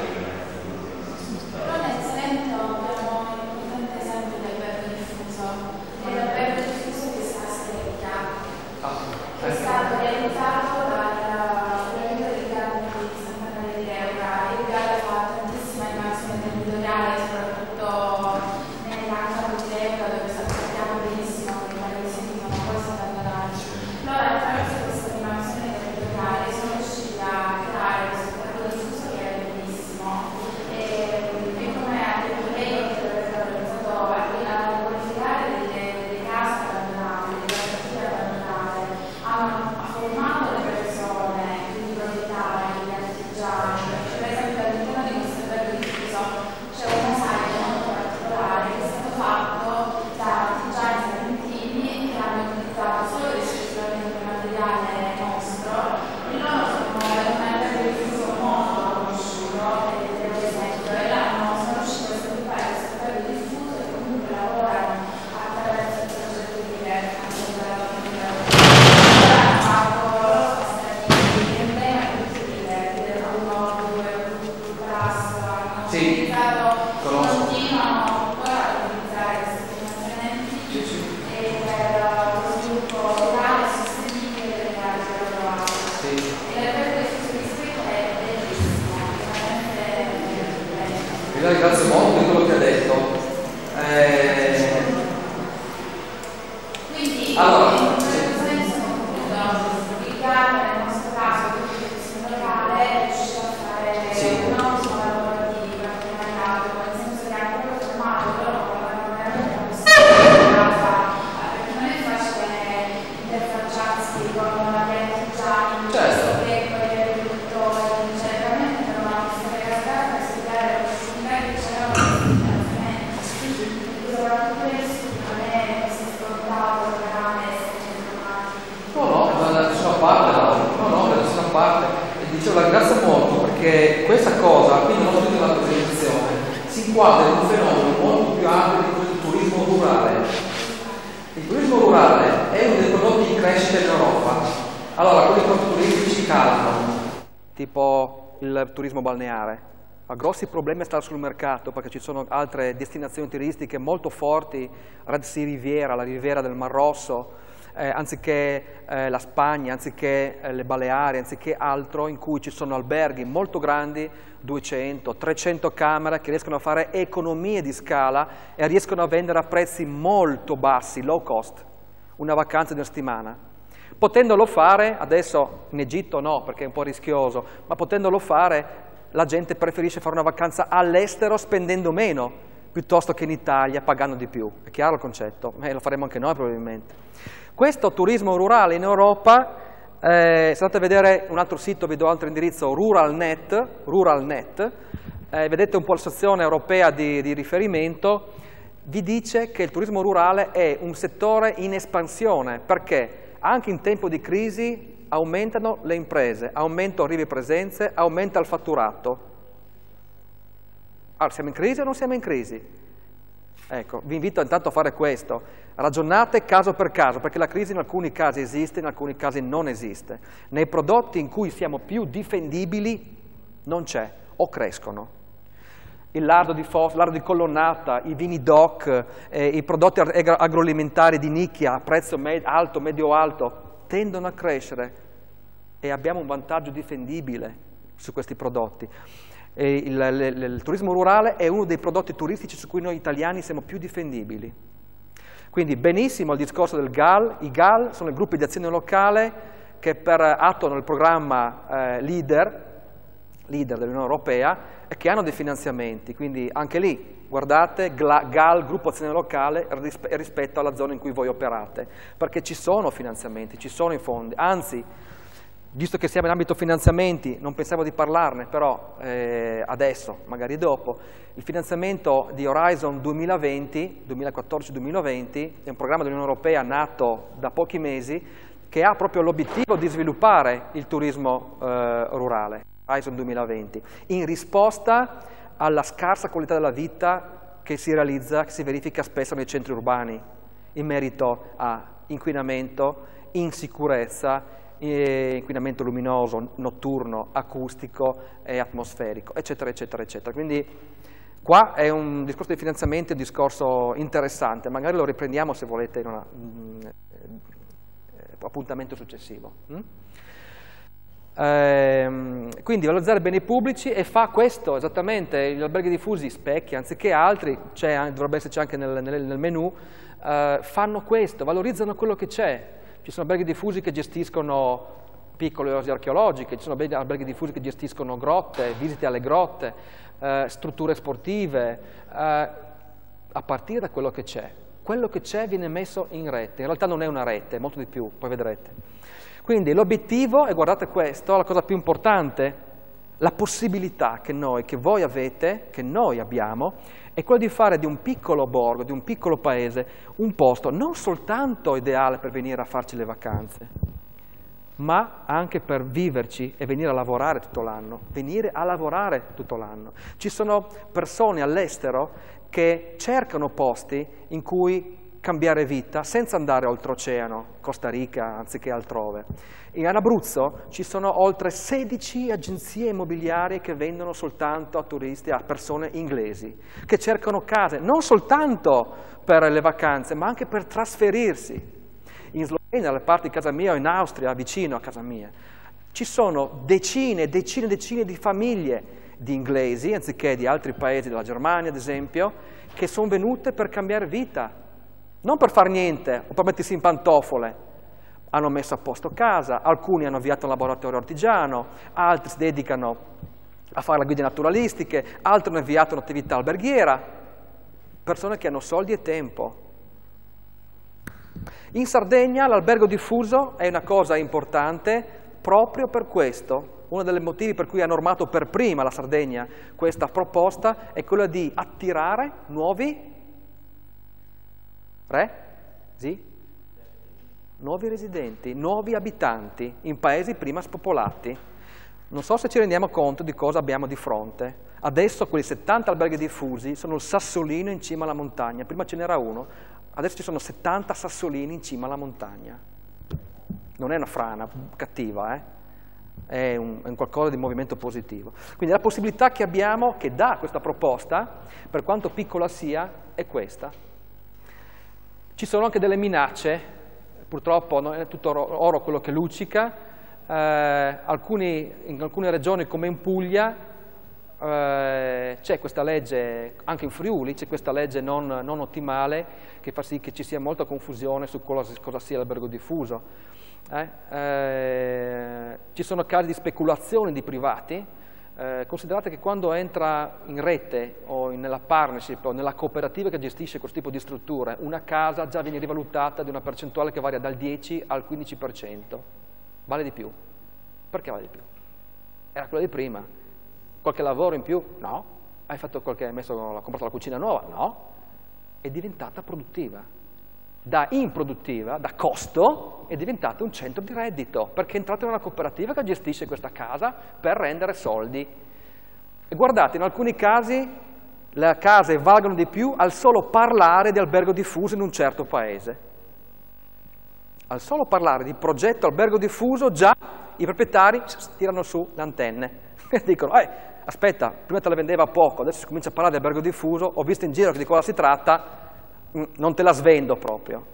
inquadra in un fenomeno molto più ampio di quello del turismo rurale. Il turismo rurale è uno dei prodotti in crescita in Europa. Allora, quelli proprio turistici calano. Tipo il turismo balneare. Ha grossi problemi a stare sul mercato perché ci sono altre destinazioni turistiche molto forti, Red Sea Riviera, la Riviera del Mar Rosso, anziché la Spagna, anziché le Baleari, anziché altro, in cui ci sono alberghi molto grandi, 200, 300 camere, che riescono a fare economie di scala e riescono a vendere a prezzi molto bassi, low cost, una vacanza di una settimana. Potendolo fare, adesso in Egitto no, perché è un po' rischioso, ma potendolo fare, la gente preferisce fare una vacanza all'estero spendendo meno piuttosto che in Italia pagando di più. È chiaro il concetto? Lo faremo anche noi probabilmente. Questo turismo rurale in Europa, se andate a vedere un altro sito, vi do altro indirizzo, Ruralnet, vedete un po' l'associazione europea di riferimento, vi dice che il turismo rurale è un settore in espansione perché anche in tempo di crisi aumentano le imprese, aumentano arrivi e presenze, aumenta il fatturato. Allora, siamo in crisi o non siamo in crisi? Ecco, vi invito intanto a fare questo. Ragionate caso per caso, perché la crisi in alcuni casi esiste, in alcuni casi non esiste. Nei prodotti in cui siamo più difendibili non c'è, o crescono. Il lardo di Foz, lardo di Colonnata, i vini DOC, i prodotti agroalimentari di nicchia a prezzo alto, medio-alto, tendono a crescere e abbiamo un vantaggio difendibile su questi prodotti. E il turismo rurale è uno dei prodotti turistici su cui noi italiani siamo più difendibili. Quindi benissimo il discorso del GAL. I GAL sono i gruppi di azione locale che attuano il programma LEADER dell'Unione Europea e che hanno dei finanziamenti. Quindi anche lì guardate, GAL, gruppo azione locale, rispetto alla zona in cui voi operate, perché ci sono finanziamenti, ci sono i fondi, anzi, visto che siamo in ambito finanziamenti, non pensavo di parlarne, però adesso, magari dopo, il finanziamento di Horizon 2020, 2014-2020, è un programma dell'Unione Europea nato da pochi mesi, che ha proprio l'obiettivo di sviluppare il turismo rurale, Horizon 2020, in risposta alla scarsa qualità della vita che si realizza, che si verifica spesso nei centri urbani, in merito a inquinamento, insicurezza, inquinamento luminoso, notturno, acustico e atmosferico, eccetera, eccetera, eccetera. Quindi qua è un discorso di finanziamento, un discorso interessante, magari lo riprendiamo se volete in un appuntamento successivo. Quindi valorizzare beni pubblici e fa questo esattamente, gli alberghi diffusi, Specchi anziché altri, dovrebbe esserci anche nel menu, fanno questo, valorizzano quello che c'è. Ci sono alberghi diffusi che gestiscono piccole oasi archeologiche, ci sono alberghi diffusi che gestiscono grotte, visite alle grotte, strutture sportive, a partire da quello che c'è. Quello che c'è viene messo in rete, in realtà non è una rete, è molto di più, poi vedrete. Quindi l'obiettivo, e guardate questo, la cosa più importante, la possibilità che noi, che voi avete, che noi abbiamo, è quella di fare di un piccolo borgo, di un piccolo paese, un posto non soltanto ideale per venire a farci le vacanze, ma anche per viverci e venire a lavorare tutto l'anno. Venire a lavorare tutto l'anno. Ci sono persone all'estero che cercano posti in cui cambiare vita senza andare oltreoceano, Costa Rica anziché altrove. In Abruzzo ci sono oltre 16 agenzie immobiliari che vendono soltanto a turisti, a persone inglesi, che cercano case non soltanto per le vacanze, ma anche per trasferirsi. In Slovenia, alla parte di casa mia, o in Austria, vicino a casa mia, ci sono decine e decine e decine di famiglie di inglesi, anziché di altri paesi, della Germania ad esempio, che sono venute per cambiare vita. Non per far niente, o per mettersi in pantofole. Hanno messo a posto casa, alcuni hanno avviato un laboratorio artigiano, altri si dedicano a fare le guide naturalistiche, altri hanno avviato un'attività alberghiera. Persone che hanno soldi e tempo. In Sardegna l'albergo diffuso è una cosa importante proprio per questo. Uno dei motivi per cui ha normato per prima la Sardegna questa proposta è quello di attirare nuovi nuovi residenti, nuovi abitanti in paesi prima spopolati. Non so se ci rendiamo conto di cosa abbiamo di fronte. Adesso quei 70 alberghi diffusi sono il sassolino in cima alla montagna. Prima ce n'era uno, adesso ci sono 70 sassolini in cima alla montagna. Non è una frana cattiva, è un qualcosa di movimento positivo. Quindi la possibilità che abbiamo, che dà questa proposta, per quanto piccola sia, è questa. Ci sono anche delle minacce, purtroppo non è tutto oro quello che luccica. In alcune regioni come in Puglia, c'è questa legge, anche in Friuli c'è questa legge non ottimale, che fa sì che ci sia molta confusione su cosa sia l'albergo diffuso. Ci sono casi di speculazione di privati. Considerate che quando entra in rete o nella partnership o nella cooperativa che gestisce questo tipo di strutture, una casa già viene rivalutata di una percentuale che varia dal 10 al 15%. Vale di più. Perché vale di più? Era quella di prima. Qualche lavoro in più? No. Hai comprato la cucina nuova? No. È diventata produttiva. Da improduttiva, da costo, è diventata un centro di reddito, perché è entrata in una cooperativa che gestisce questa casa per rendere soldi. E guardate, in alcuni casi le case valgono di più al solo parlare di albergo diffuso in un certo paese. Al solo parlare di progetto albergo diffuso, già i proprietari tirano su le antenne. Dicono, aspetta, prima te la vendeva a poco, adesso si comincia a parlare di albergo diffuso, ho visto in giro che di cosa si tratta, non te la svendo proprio.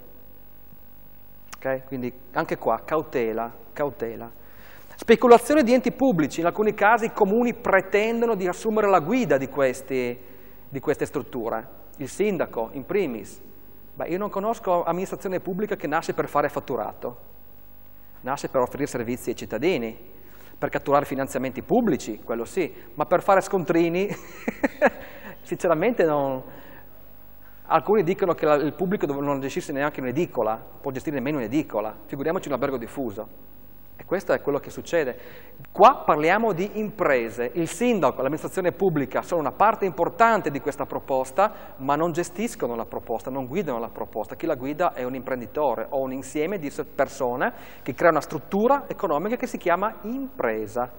Okay? Quindi anche qua, cautela, cautela. Speculazione di enti pubblici, in alcuni casi i comuni pretendono di assumere la guida di queste strutture. Il sindaco, in primis. Io non conosco amministrazione pubblica che nasce per fare fatturato, nasce per offrire servizi ai cittadini, per catturare finanziamenti pubblici, quello sì, ma per fare scontrini, sinceramente non. Alcuni dicono che il pubblico non gestisce neanche un'edicola, può gestire nemmeno un'edicola, figuriamoci un albergo diffuso. E questo è quello che succede. Qua parliamo di imprese, il sindaco, l'amministrazione pubblica sono una parte importante di questa proposta, ma non gestiscono la proposta, non guidano la proposta. Chi la guida è un imprenditore o un insieme di persone che crea una struttura economica che si chiama impresa,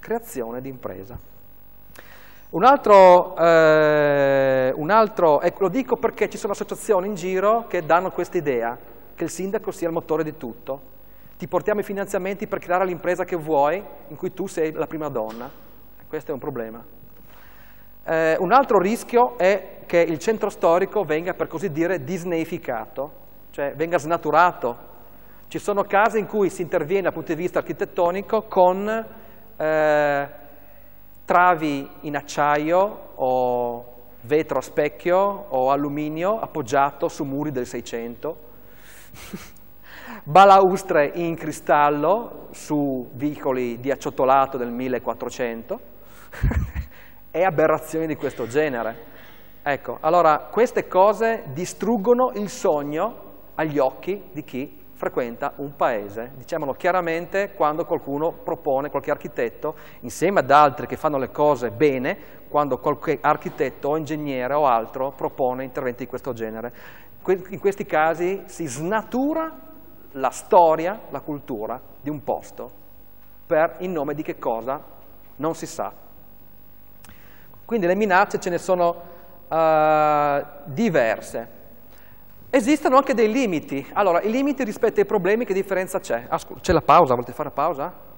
creazione di impresa. Un altro, e lo dico perché ci sono associazioni in giro che danno questa idea, che il sindaco sia il motore di tutto. Ti portiamo i finanziamenti per creare l'impresa che vuoi, in cui tu sei la prima donna. Questo è un problema. Un altro rischio è che il centro storico venga, per così dire, disneificato, cioè venga snaturato. Ci sono casi in cui si interviene dal punto di vista architettonico con travi in acciaio o vetro a specchio o alluminio appoggiato su muri del 600. Balaustre in cristallo su vicoli di acciottolato del 1400 e aberrazioni di questo genere. Ecco, allora queste cose distruggono il sogno agli occhi di chi frequenta un paese. Diciamolo chiaramente quando qualcuno propone, qualche architetto, insieme ad altri che fanno le cose bene, quando qualche architetto o ingegnere o altro propone interventi di questo genere. In questi casi si snatura la storia, la cultura di un posto, in nome di che cosa? Non si sa. Quindi le minacce ce ne sono diverse. Esistono anche dei limiti. Allora, i limiti rispetto ai problemi, che differenza c'è? Ah, c'è la pausa, volete fare pausa?